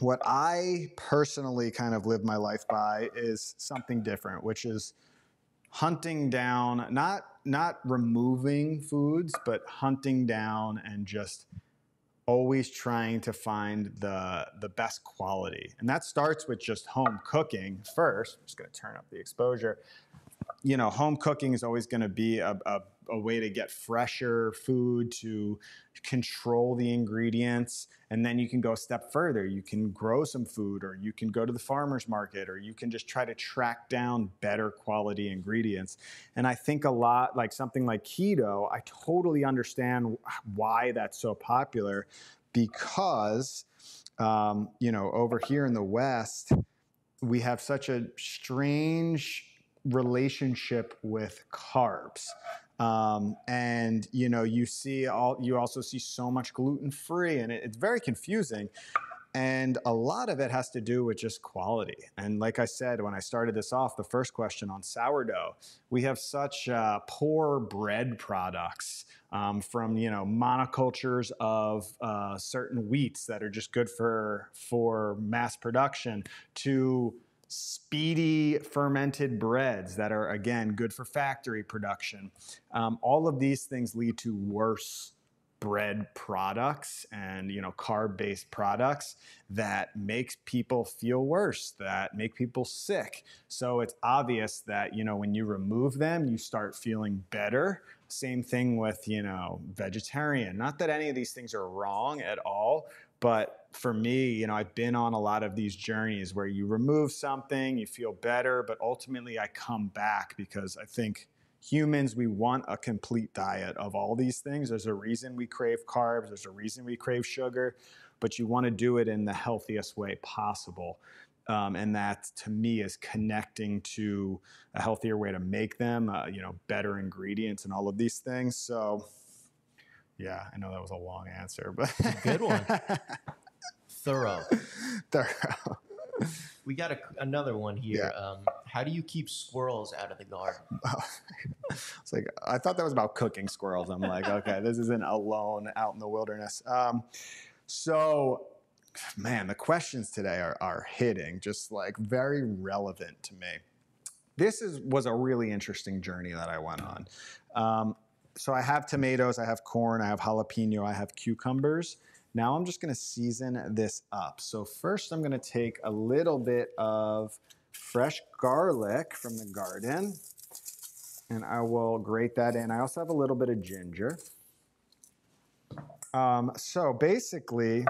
what I personally kind of live my life by is something different, which is hunting down, not, not removing foods, but hunting down and just always trying to find the, the best quality. And that starts with just home cooking first. I'm just gonna turn up the exposure. You know, home cooking is always going to be a, a, a way to get fresher food, to control the ingredients. And then you can go a step further. You can grow some food, or you can go to the farmer's market, or you can just try to track down better quality ingredients. And I think a lot, like something like keto, I totally understand why that's so popular, because, um, you know, over here in the West, we have such a strange relationship with carbs, um, and you know, you see all you also see so much gluten free, and it, it's very confusing, and a lot of it has to do with just quality. And like I said when I started this off, the first question on sourdough, we have such uh, poor bread products um, from you know monocultures of uh, certain wheats that are just good for for mass production, to speedy fermented breads that are, again, good for factory production. Um, all of these things lead to worse bread products and, you know, carb-based products that makes people feel worse, that make people sick. So it's obvious that, you know, when you remove them, you start feeling better. Same thing with, you know, vegetarian. Not that any of these things are wrong at all, but for me, you know, I've been on a lot of these journeys where you remove something, you feel better, but ultimately I come back, because I think humans, we want a complete diet of all these things. There's a reason we crave carbs. There's a reason we crave sugar, but you want to do it in the healthiest way possible. Um, and that, to me, is connecting to a healthier way to make them, uh, you know, better ingredients and all of these things. So yeah, I know that was a long answer, but good one. Thorough. Thorough. We got a, another one here. Yeah. Um, how do you keep squirrels out of the garden? It's like, I thought that was about cooking squirrels. I'm like, okay, this isn't alone out in the wilderness. Um, so, man, the questions today are, are hitting, just like very relevant to me. This is was a really interesting journey that I went on. Um, So I have tomatoes, I have corn, I have jalapeno, I have cucumbers. Now I'm just gonna season this up. So first I'm gonna take a little bit of fresh garlic from the garden, and I will grate that in. I also have a little bit of ginger. Um, so basically,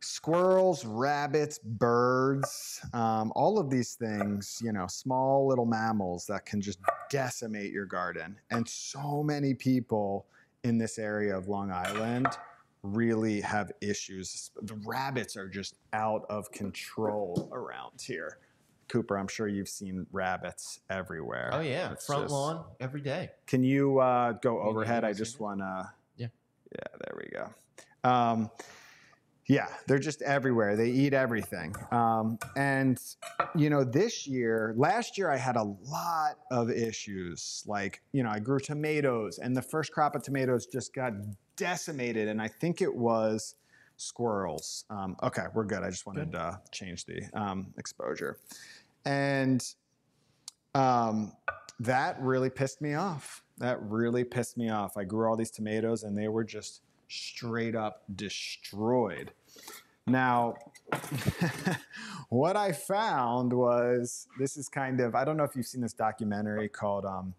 squirrels, rabbits, birds, um, all of these things, you know, small little mammals that can just decimate your garden. And so many people in this area of Long Island really have issues. The rabbits are just out of control around here. Cooper, I'm sure you've seen rabbits everywhere. Oh yeah, it's front just, lawn every day. Can you uh, go overhead? I just want to. Yeah. Yeah, there we go. Um, yeah, they're just everywhere. They eat everything. Um, and, you know, this year, last year I had a lot of issues. Like, you know, I grew tomatoes and the first crop of tomatoes just got decimated. And I think it was squirrels. Um, okay, we're good. I just wanted good. to change the um, exposure. And um, that really pissed me off. That really pissed me off. I grew all these tomatoes and they were just straight up destroyed. Now, what I found was, this is kind of, I don't know if you've seen this documentary called um,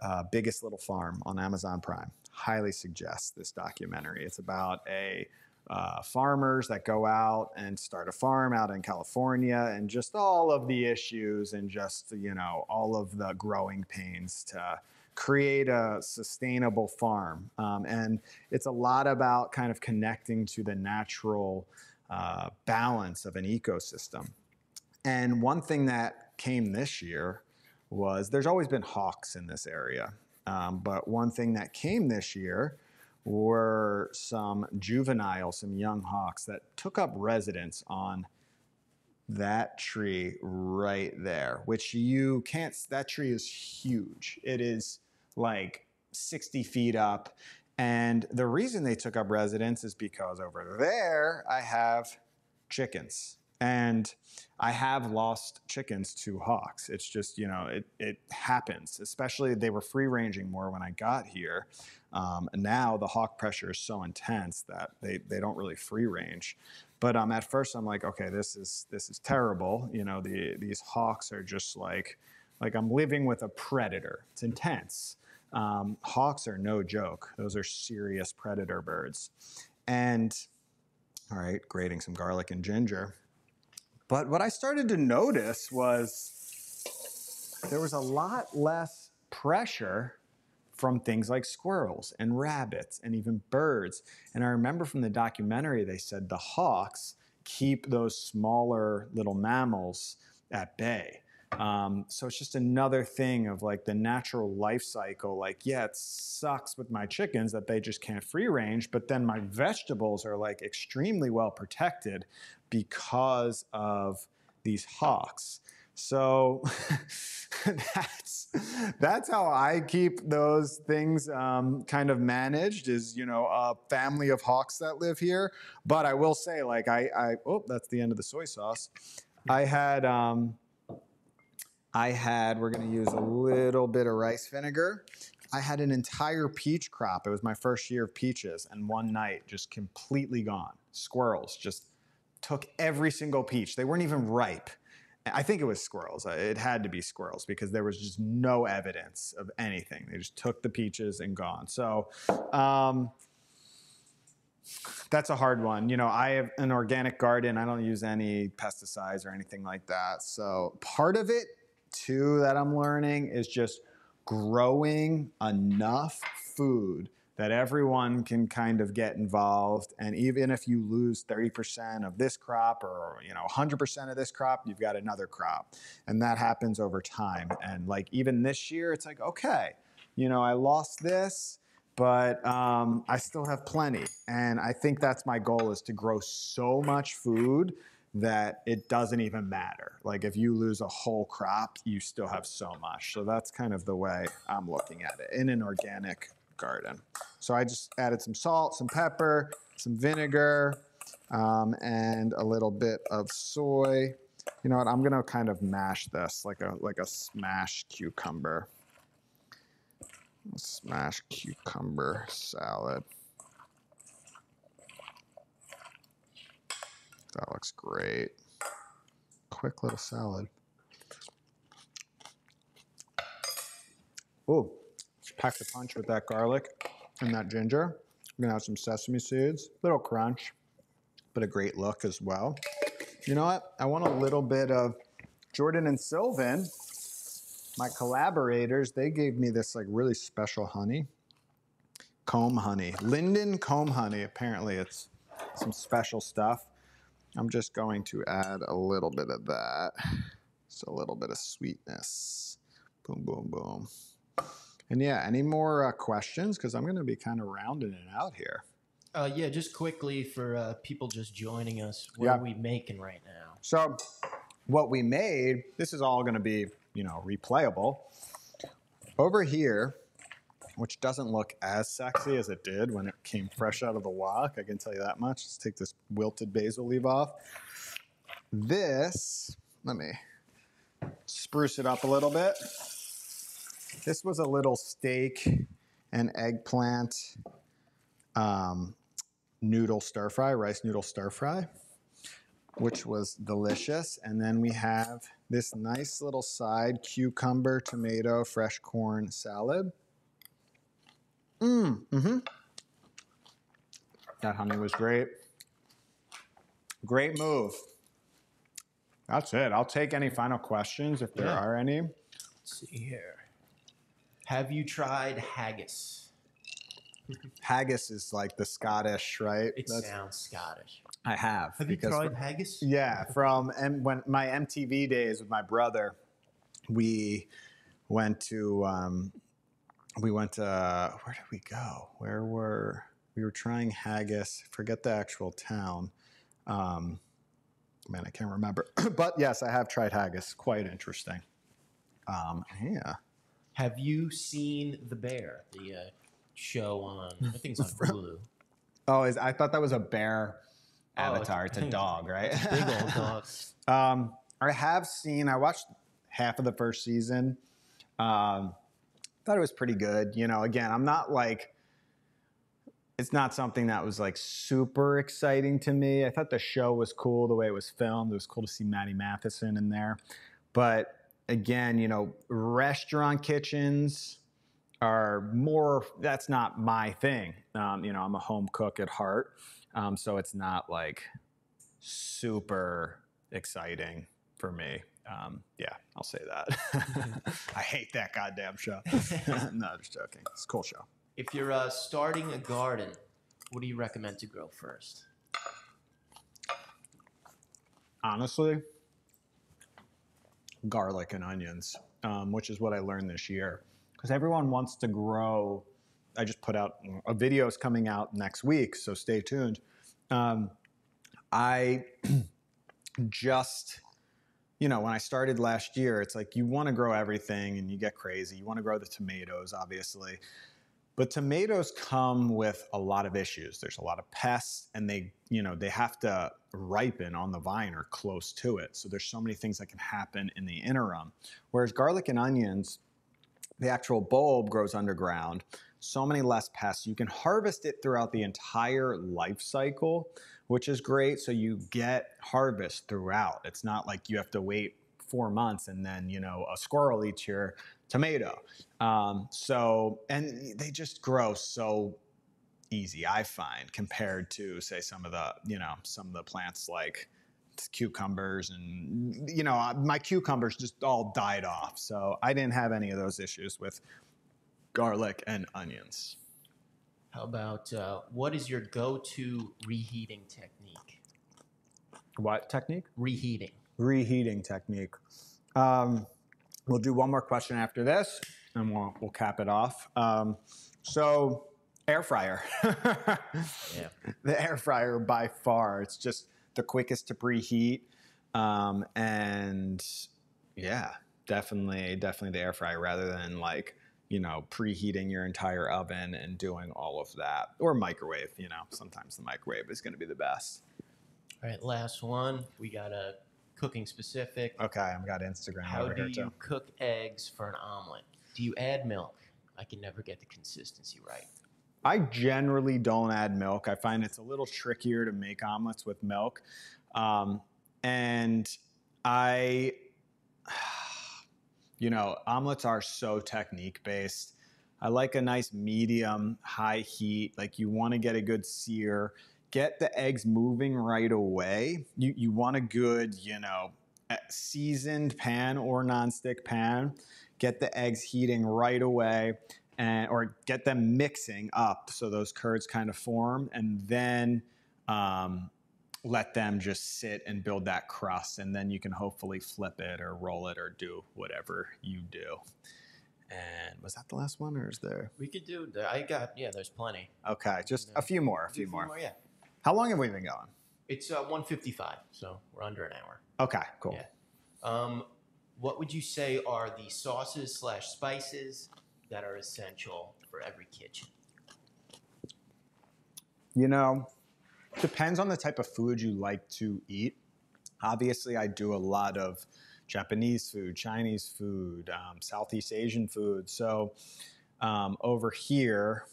uh, Biggest Little Farm on Amazon Prime. Highly suggest this documentary. It's about a uh, farmers that go out and start a farm out in California and just all of the issues and just, you know, all of the growing pains to create a sustainable farm. Um, and it's a lot about kind of connecting to the natural uh, balance of an ecosystem. And one thing that came this year was, there's always been hawks in this area. Um, but one thing that came this year were some juveniles, some young hawks that took up residence on that tree right there, which you can't, that tree is huge. It is like sixty feet up. And the reason they took up residence is because over there I have chickens, and I have lost chickens to hawks. It's just, you know, it, it happens, especially they were free ranging more when I got here. Um, and now the hawk pressure is so intense that they, they don't really free range. But um, at first I'm like, okay, this is this is terrible. You know, the, these hawks are just like, like I'm living with a predator. It's intense. Um, hawks are no joke. Those are serious predator birds. And all right, grating some garlic and ginger. But what I started to notice was there was a lot less pressure from things like squirrels and rabbits and even birds. And I remember from the documentary, they said the hawks keep those smaller little mammals at bay. Um, so it's just another thing of like the natural life cycle. Like, yeah, it sucks with my chickens that they just can't free range, but then my vegetables are like extremely well protected because of these hawks. So that's, that's how I keep those things um, kind of managed is, you know, a family of hawks that live here. But I will say like I, I oh, that's the end of the soy sauce. I had... Um, I had, we're gonna use a little bit of rice vinegar. I had an entire peach crop. It was my first year of peaches, and one night just completely gone. Squirrels just took every single peach. They weren't even ripe. I think it was squirrels. It had to be squirrels because there was just no evidence of anything. They just took the peaches and gone. So um, that's a hard one. You know, I have an organic garden. I don't use any pesticides or anything like that. So part of it too that I'm learning is just growing enough food that everyone can kind of get involved. And even if you lose thirty percent of this crop or, you know, one hundred percent of this crop, you've got another crop. And that happens over time. And like even this year, it's like, okay, you know, I lost this, but um, I still have plenty. And I think that's my goal, is to grow so much food that it doesn't even matter. Like if you lose a whole crop, you still have so much. So that's kind of the way I'm looking at it in an organic garden. So I just added some salt, some pepper, some vinegar, um, and a little bit of soy. You know what, I'm gonna kind of mash this like a, like a smashed cucumber. Smashed cucumber salad. That looks great. Quick little salad. Ooh, just pack the punch with that garlic and that ginger. I'm gonna have some sesame seeds, little crunch, but a great look as well. You know what? I want a little bit of Jordan and Sylvan, my collaborators. They gave me this like really special honey comb honey. Linden comb honey, apparently it's some special stuff. I'm just going to add a little bit of that. Just a little bit of sweetness. Boom, boom, boom. And yeah, any more uh, questions? Because I'm going to be kind of rounding it out here. Uh, yeah, just quickly for uh, people just joining us, what yeah. are we making right now? So what we made, this is all going to be, you know, replayable. Over here, which doesn't look as sexy as it did when it came fresh out of the wok, I can tell you that much. Let's take this wilted basil leaf off. This, let me spruce it up a little bit. This was a little steak and eggplant um, noodle stir fry, rice noodle stir fry, which was delicious. And then we have this nice little side cucumber, tomato, fresh corn salad. Mm, mm-hmm. That honey was great. Great move. That's it. I'll take any final questions if there yeah. are any. Let's see here. Have you tried haggis? Haggis is like the Scottish, right? It That's, sounds Scottish. I have. Have you tried haggis? Yeah, from M when my M T V days with my brother, we went to um, we went to uh, where did we go? Where were we were trying haggis? Forget the actual town. Um, man, I can't remember. But yes, I have tried haggis. Quite interesting. Um, yeah. Have you seen The Bear? The uh, show on, I think it's on Hulu. Oh, is I thought that was a bear avatar. Oh, it's, it's a dog, right? It's a big old dog. um, I have seen, I watched half of the first season. Um, thought it was pretty good. You know, again, I'm not like, it's not something that was like super exciting to me. I thought the show was cool the way it was filmed. It was cool to see Maddie Matheson in there. But again, you know, restaurant kitchens are more, that's not my thing. Um, you know, I'm a home cook at heart. Um, so it's not like super exciting for me. Um, yeah, I'll say that. I hate that goddamn show. No, I'm just joking. It's a cool show. If you're uh, starting a garden, what do you recommend to grow first? Honestly, garlic and onions, um, which is what I learned this year. Because everyone wants to grow. I just put out a video is coming out next week, so stay tuned. Um, I just, you know, when I started last year, it's like you want to grow everything and you get crazy. You want to grow the tomatoes, obviously. But tomatoes come with a lot of issues. There's a lot of pests and they, you know, they have to ripen on the vine or close to it. So there's so many things that can happen in the interim. Whereas garlic and onions, the actual bulb grows underground, so many less pests. You can harvest it throughout the entire life cycle, which is great. So you get harvest throughout. It's not like you have to wait four months and then, you know, a squirrel eats your tomato. Um, so, and they just grow so easy, I find, compared to say some of the, you know, some of the plants like cucumbers and, you know, my cucumbers just all died off. So I didn't have any of those issues with garlic and onions. How about, uh, what is your go-to reheating technique? What technique? Reheating. Reheating technique. Um, We'll do one more question after this, and we'll, we'll cap it off. Um, so, air fryer. Yeah. The air fryer, by far. It's just the quickest to preheat. Um, and, yeah, definitely, definitely the air fryer rather than, like, you know, preheating your entire oven and doing all of that. Or microwave, you know. Sometimes the microwave is going to be the best. All right, last one. We got a... cooking specific. Okay, I've got Instagram How over here too. How do you cook eggs for an omelet? Do you add milk? I can never get the consistency right. I generally don't add milk. I find it's a little trickier to make omelets with milk. Um, and I, you know, omelets are so technique based. I like a nice medium, high heat. Like you want to get a good sear. Get the eggs moving right away. You, you want a good, you know, seasoned pan or nonstick pan. Get the eggs heating right away. and or get them mixing up so those curds kind of form, and then um, let them just sit and build that crust, and then you can hopefully flip it or roll it or do whatever you do. And was that the last one, or is there? We could do, the, I got, yeah, there's plenty. Okay, just a few more, a few, a few more. more. Yeah. How long have we been going? It's uh, one fifty-five, so we're under an hour. Okay, cool. Yeah. Um, what would you say are the sauces slash spices that are essential for every kitchen? You know, depends on the type of food you like to eat. Obviously, I do a lot of Japanese food, Chinese food, um, Southeast Asian food. So um, over here,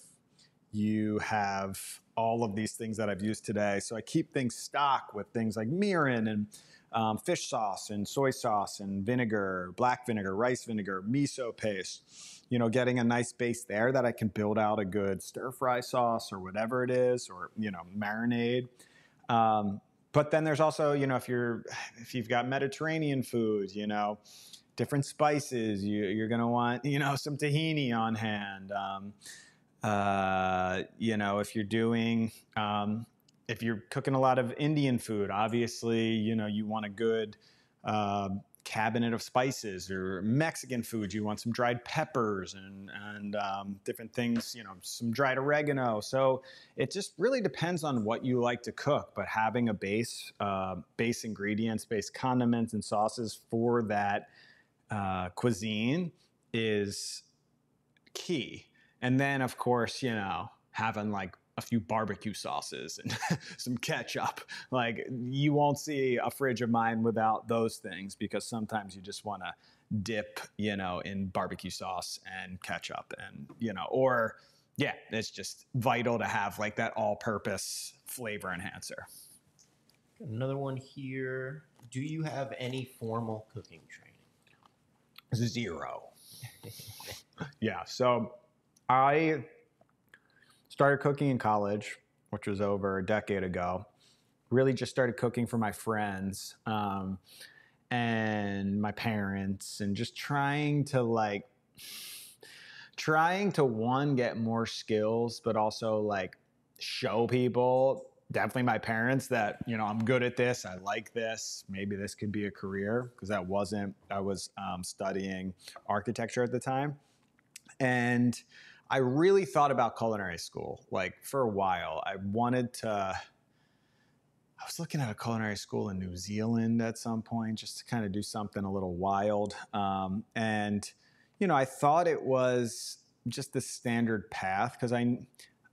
you have all of these things that I've used today. So I keep things stocked with things like mirin and um, fish sauce and soy sauce and vinegar, black vinegar, rice vinegar, miso paste. You know, getting a nice base there that I can build out a good stir fry sauce or whatever it is, or, you know, marinade. Um, But then there's also, you know, if you're, if you've got Mediterranean food, you know, different spices, you, you're going to want, you know, some tahini on hand. Um, uh, you know, if you're doing, um, if you're cooking a lot of Indian food, obviously, you know, you want a good uh, cabinet of spices. Or Mexican food, you want some dried peppers and, and um, different things, you know, some dried oregano. So it just really depends on what you like to cook, but having a base, uh, base ingredients, base condiments and sauces for that uh, cuisine is key. And then, of course, you know, having like a few barbecue sauces and some ketchup. Like, you won't see a fridge of mine without those things, because sometimes you just want to dip, you know, in barbecue sauce and ketchup, and, you know, or yeah, it's just vital to have like that all-purpose flavor enhancer. Another one here. Do you have any formal cooking training? Zero. Yeah. So I started cooking in college, which was over a decade ago. Really just started cooking for my friends um, and my parents, and just trying to like, trying to one, get more skills, but also like show people, definitely my parents, that, you know, I'm good at this, I like this, maybe this could be a career. Because that wasn't, I was um, studying architecture at the time. And I really thought about culinary school, like, for a while. I wanted to, I was looking at a culinary school in New Zealand at some point, just to kind of do something a little wild. Um, and, you know, I thought it was just the standard path, because I,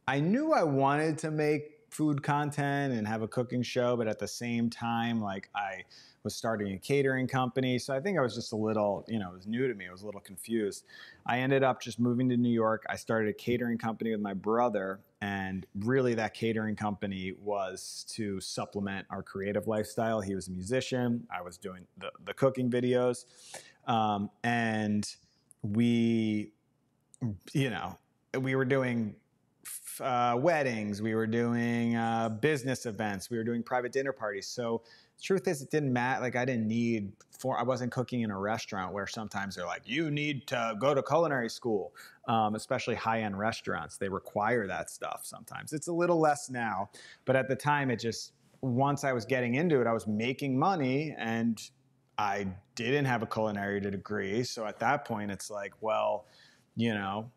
I knew I wanted to make food content and have a cooking show, but at the same time, like, I was starting a catering company. So I think I was just a little, you know, it was new to me. I was a little confused. I ended up just moving to New York. I started a catering company with my brother, and really that catering company was to supplement our creative lifestyle. He was a musician, I was doing the, the cooking videos. Um, and we, you know, we were doing Uh, weddings, we were doing uh, business events, we were doing private dinner parties. So the truth is, it didn't matter. Like, I didn't need for I wasn't cooking in a restaurant where sometimes they're like, you need to go to culinary school, um, especially high-end restaurants. They require that stuff sometimes. It's a little less now, but at the time, it just, once I was getting into it, I was making money, and I didn't have a culinary degree. So at that point, it's like, well, you know,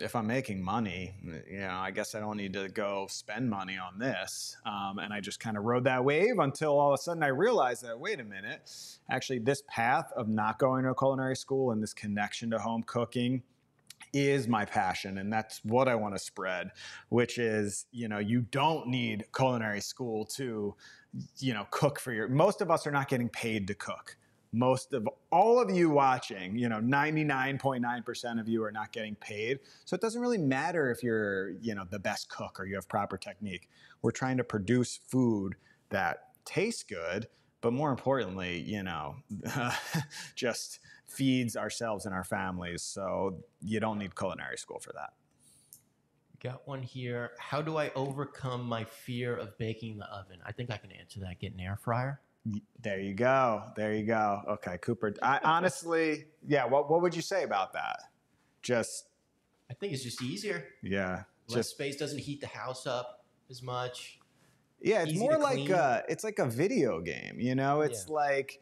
if I'm making money, you know, I guess I don't need to go spend money on this. Um, and I just kind of rode that wave until all of a sudden I realized that, wait a minute, actually this path of not going to a culinary school and this connection to home cooking is my passion. And that's what I want to spread, which is, you know, you don't need culinary school to, you know, cook for your, most of us are not getting paid to cook. Most of all of you watching, you know, ninety-nine point nine percent of you are not getting paid. So it doesn't really matter if you're, you know, the best cook or you have proper technique. We're trying to produce food that tastes good, but more importantly, you know, uh, just feeds ourselves and our families. So you don't need culinary school for that. Got one here. How do I overcome my fear of baking in the oven? I think I can answer that. Get an air fryer. There you go. There you go. Okay, Cooper. I, honestly, yeah, what, what would you say about that? Just I think it's just easier. Yeah. Less just, space, doesn't heat the house up as much. Yeah, it's easy more like a, it's like a video game, you know? It's yeah. like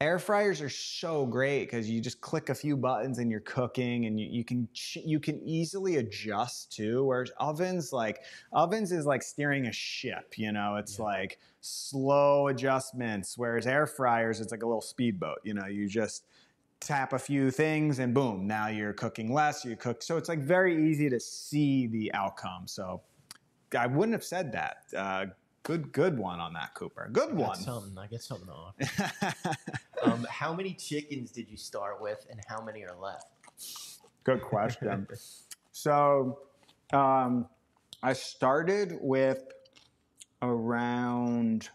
air fryers are so great because you just click a few buttons and you're cooking, and you, you can you can easily adjust to. Whereas ovens, like ovens is like steering a ship, you know? It's yeah. like slow adjustments. Whereas air fryers, it's like a little speedboat, you know? You just tap a few things and boom, now you're cooking less, you cook. So it's like very easy to see the outcome. So I wouldn't have said that. Uh, good, good one on that, Cooper. Good I one. Something. I get something off. um, how many chickens did you start with and how many are left? Good question. So um, I started with around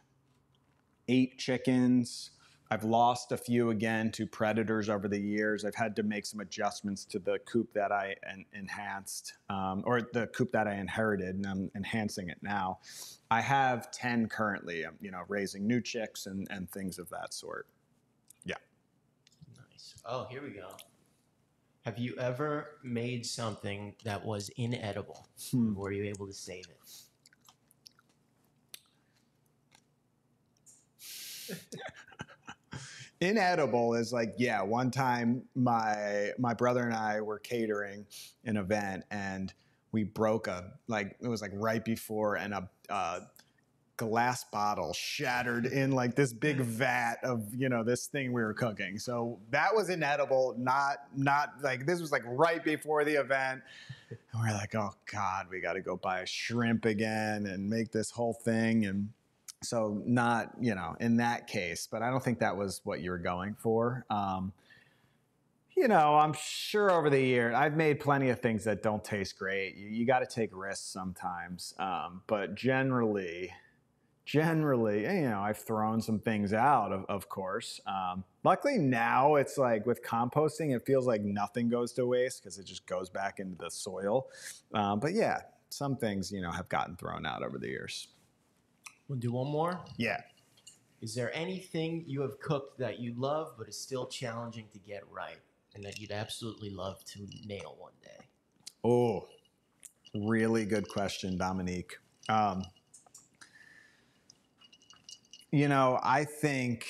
eight chickens. I've lost a few again to predators over the years. I've had to make some adjustments to the coop that I en enhanced, um, or the coop that I inherited, and I'm enhancing it now. I have ten currently, you know, raising new chicks and, and things of that sort. Yeah. Nice. Oh, here we go. Have you ever made something that was inedible? Hmm. Were you able to save it? Inedible is like, yeah, one time my my brother and I were catering an event, and we broke a, like, it was like right before, and a uh, glass bottle shattered in like this big vat of, you know, this thing we were cooking. So that was inedible, not, not like, this was like right before the event. And we're like, oh God, we got to go buy a shrimp again and make this whole thing. And so not, you know, in that case, but I don't think that was what you were going for. Um, you know, I'm sure over the years, I've made plenty of things that don't taste great. You, you got to take risks sometimes. Um, but generally, generally, you know, I've thrown some things out, of, of course. Um, luckily now it's like with composting, it feels like nothing goes to waste because it just goes back into the soil. Um, but yeah, some things, you know, have gotten thrown out over the years. We'll do one more. Yeah. Is there anything you have cooked that you love but is still challenging to get right and that you'd absolutely love to nail one day? Oh, really good question, Dominique. Um, you know, I think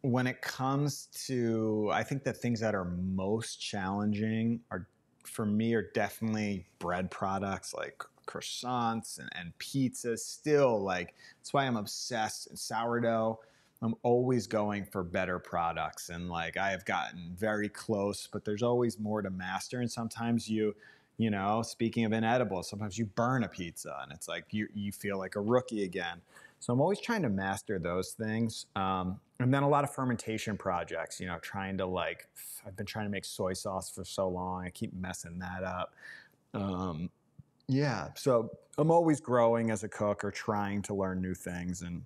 when it comes to, I think the things that are most challenging are, for me, are definitely bread products like croissants and, and pizzas. Still, like, that's why I'm obsessed with sourdough. I'm always going for better products, and like I have gotten very close, but there's always more to master. And sometimes you, you know, speaking of inedible, sometimes you burn a pizza and it's like you, you feel like a rookie again. So I'm always trying to master those things. Um, and then a lot of fermentation projects, you know, trying to like, I've been trying to make soy sauce for so long. I keep messing that up. Um, Yeah, so I'm always growing as a cook or trying to learn new things, and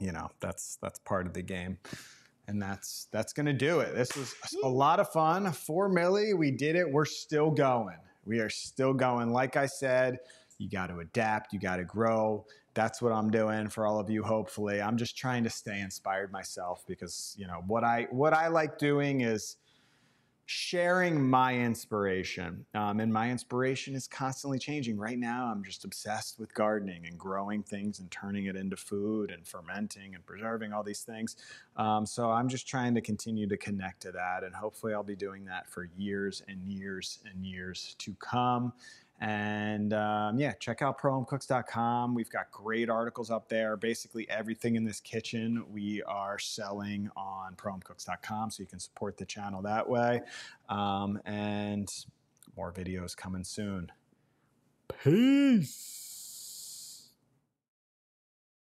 you know, that's that's part of the game. And that's that's gonna do it. This was a lot of fun. Four milli, we did it. We're still going. We are still going. Like I said, you got to adapt, you got to grow. That's what I'm doing for all of you. Hopefully, I'm just trying to stay inspired myself, because you know what I what I like doing is sharing my inspiration, um, and my inspiration is constantly changing. Right now, I'm just obsessed with gardening and growing things and turning it into food and fermenting and preserving all these things. Um, so I'm just trying to continue to connect to that, and hopefully I'll be doing that for years and years and years to come. And um, yeah, check out pro home cooks dot com. We've got great articles up there. Basically everything in this kitchen we are selling on pro home cooks dot com, so you can support the channel that way. Um, and more videos coming soon. Peace.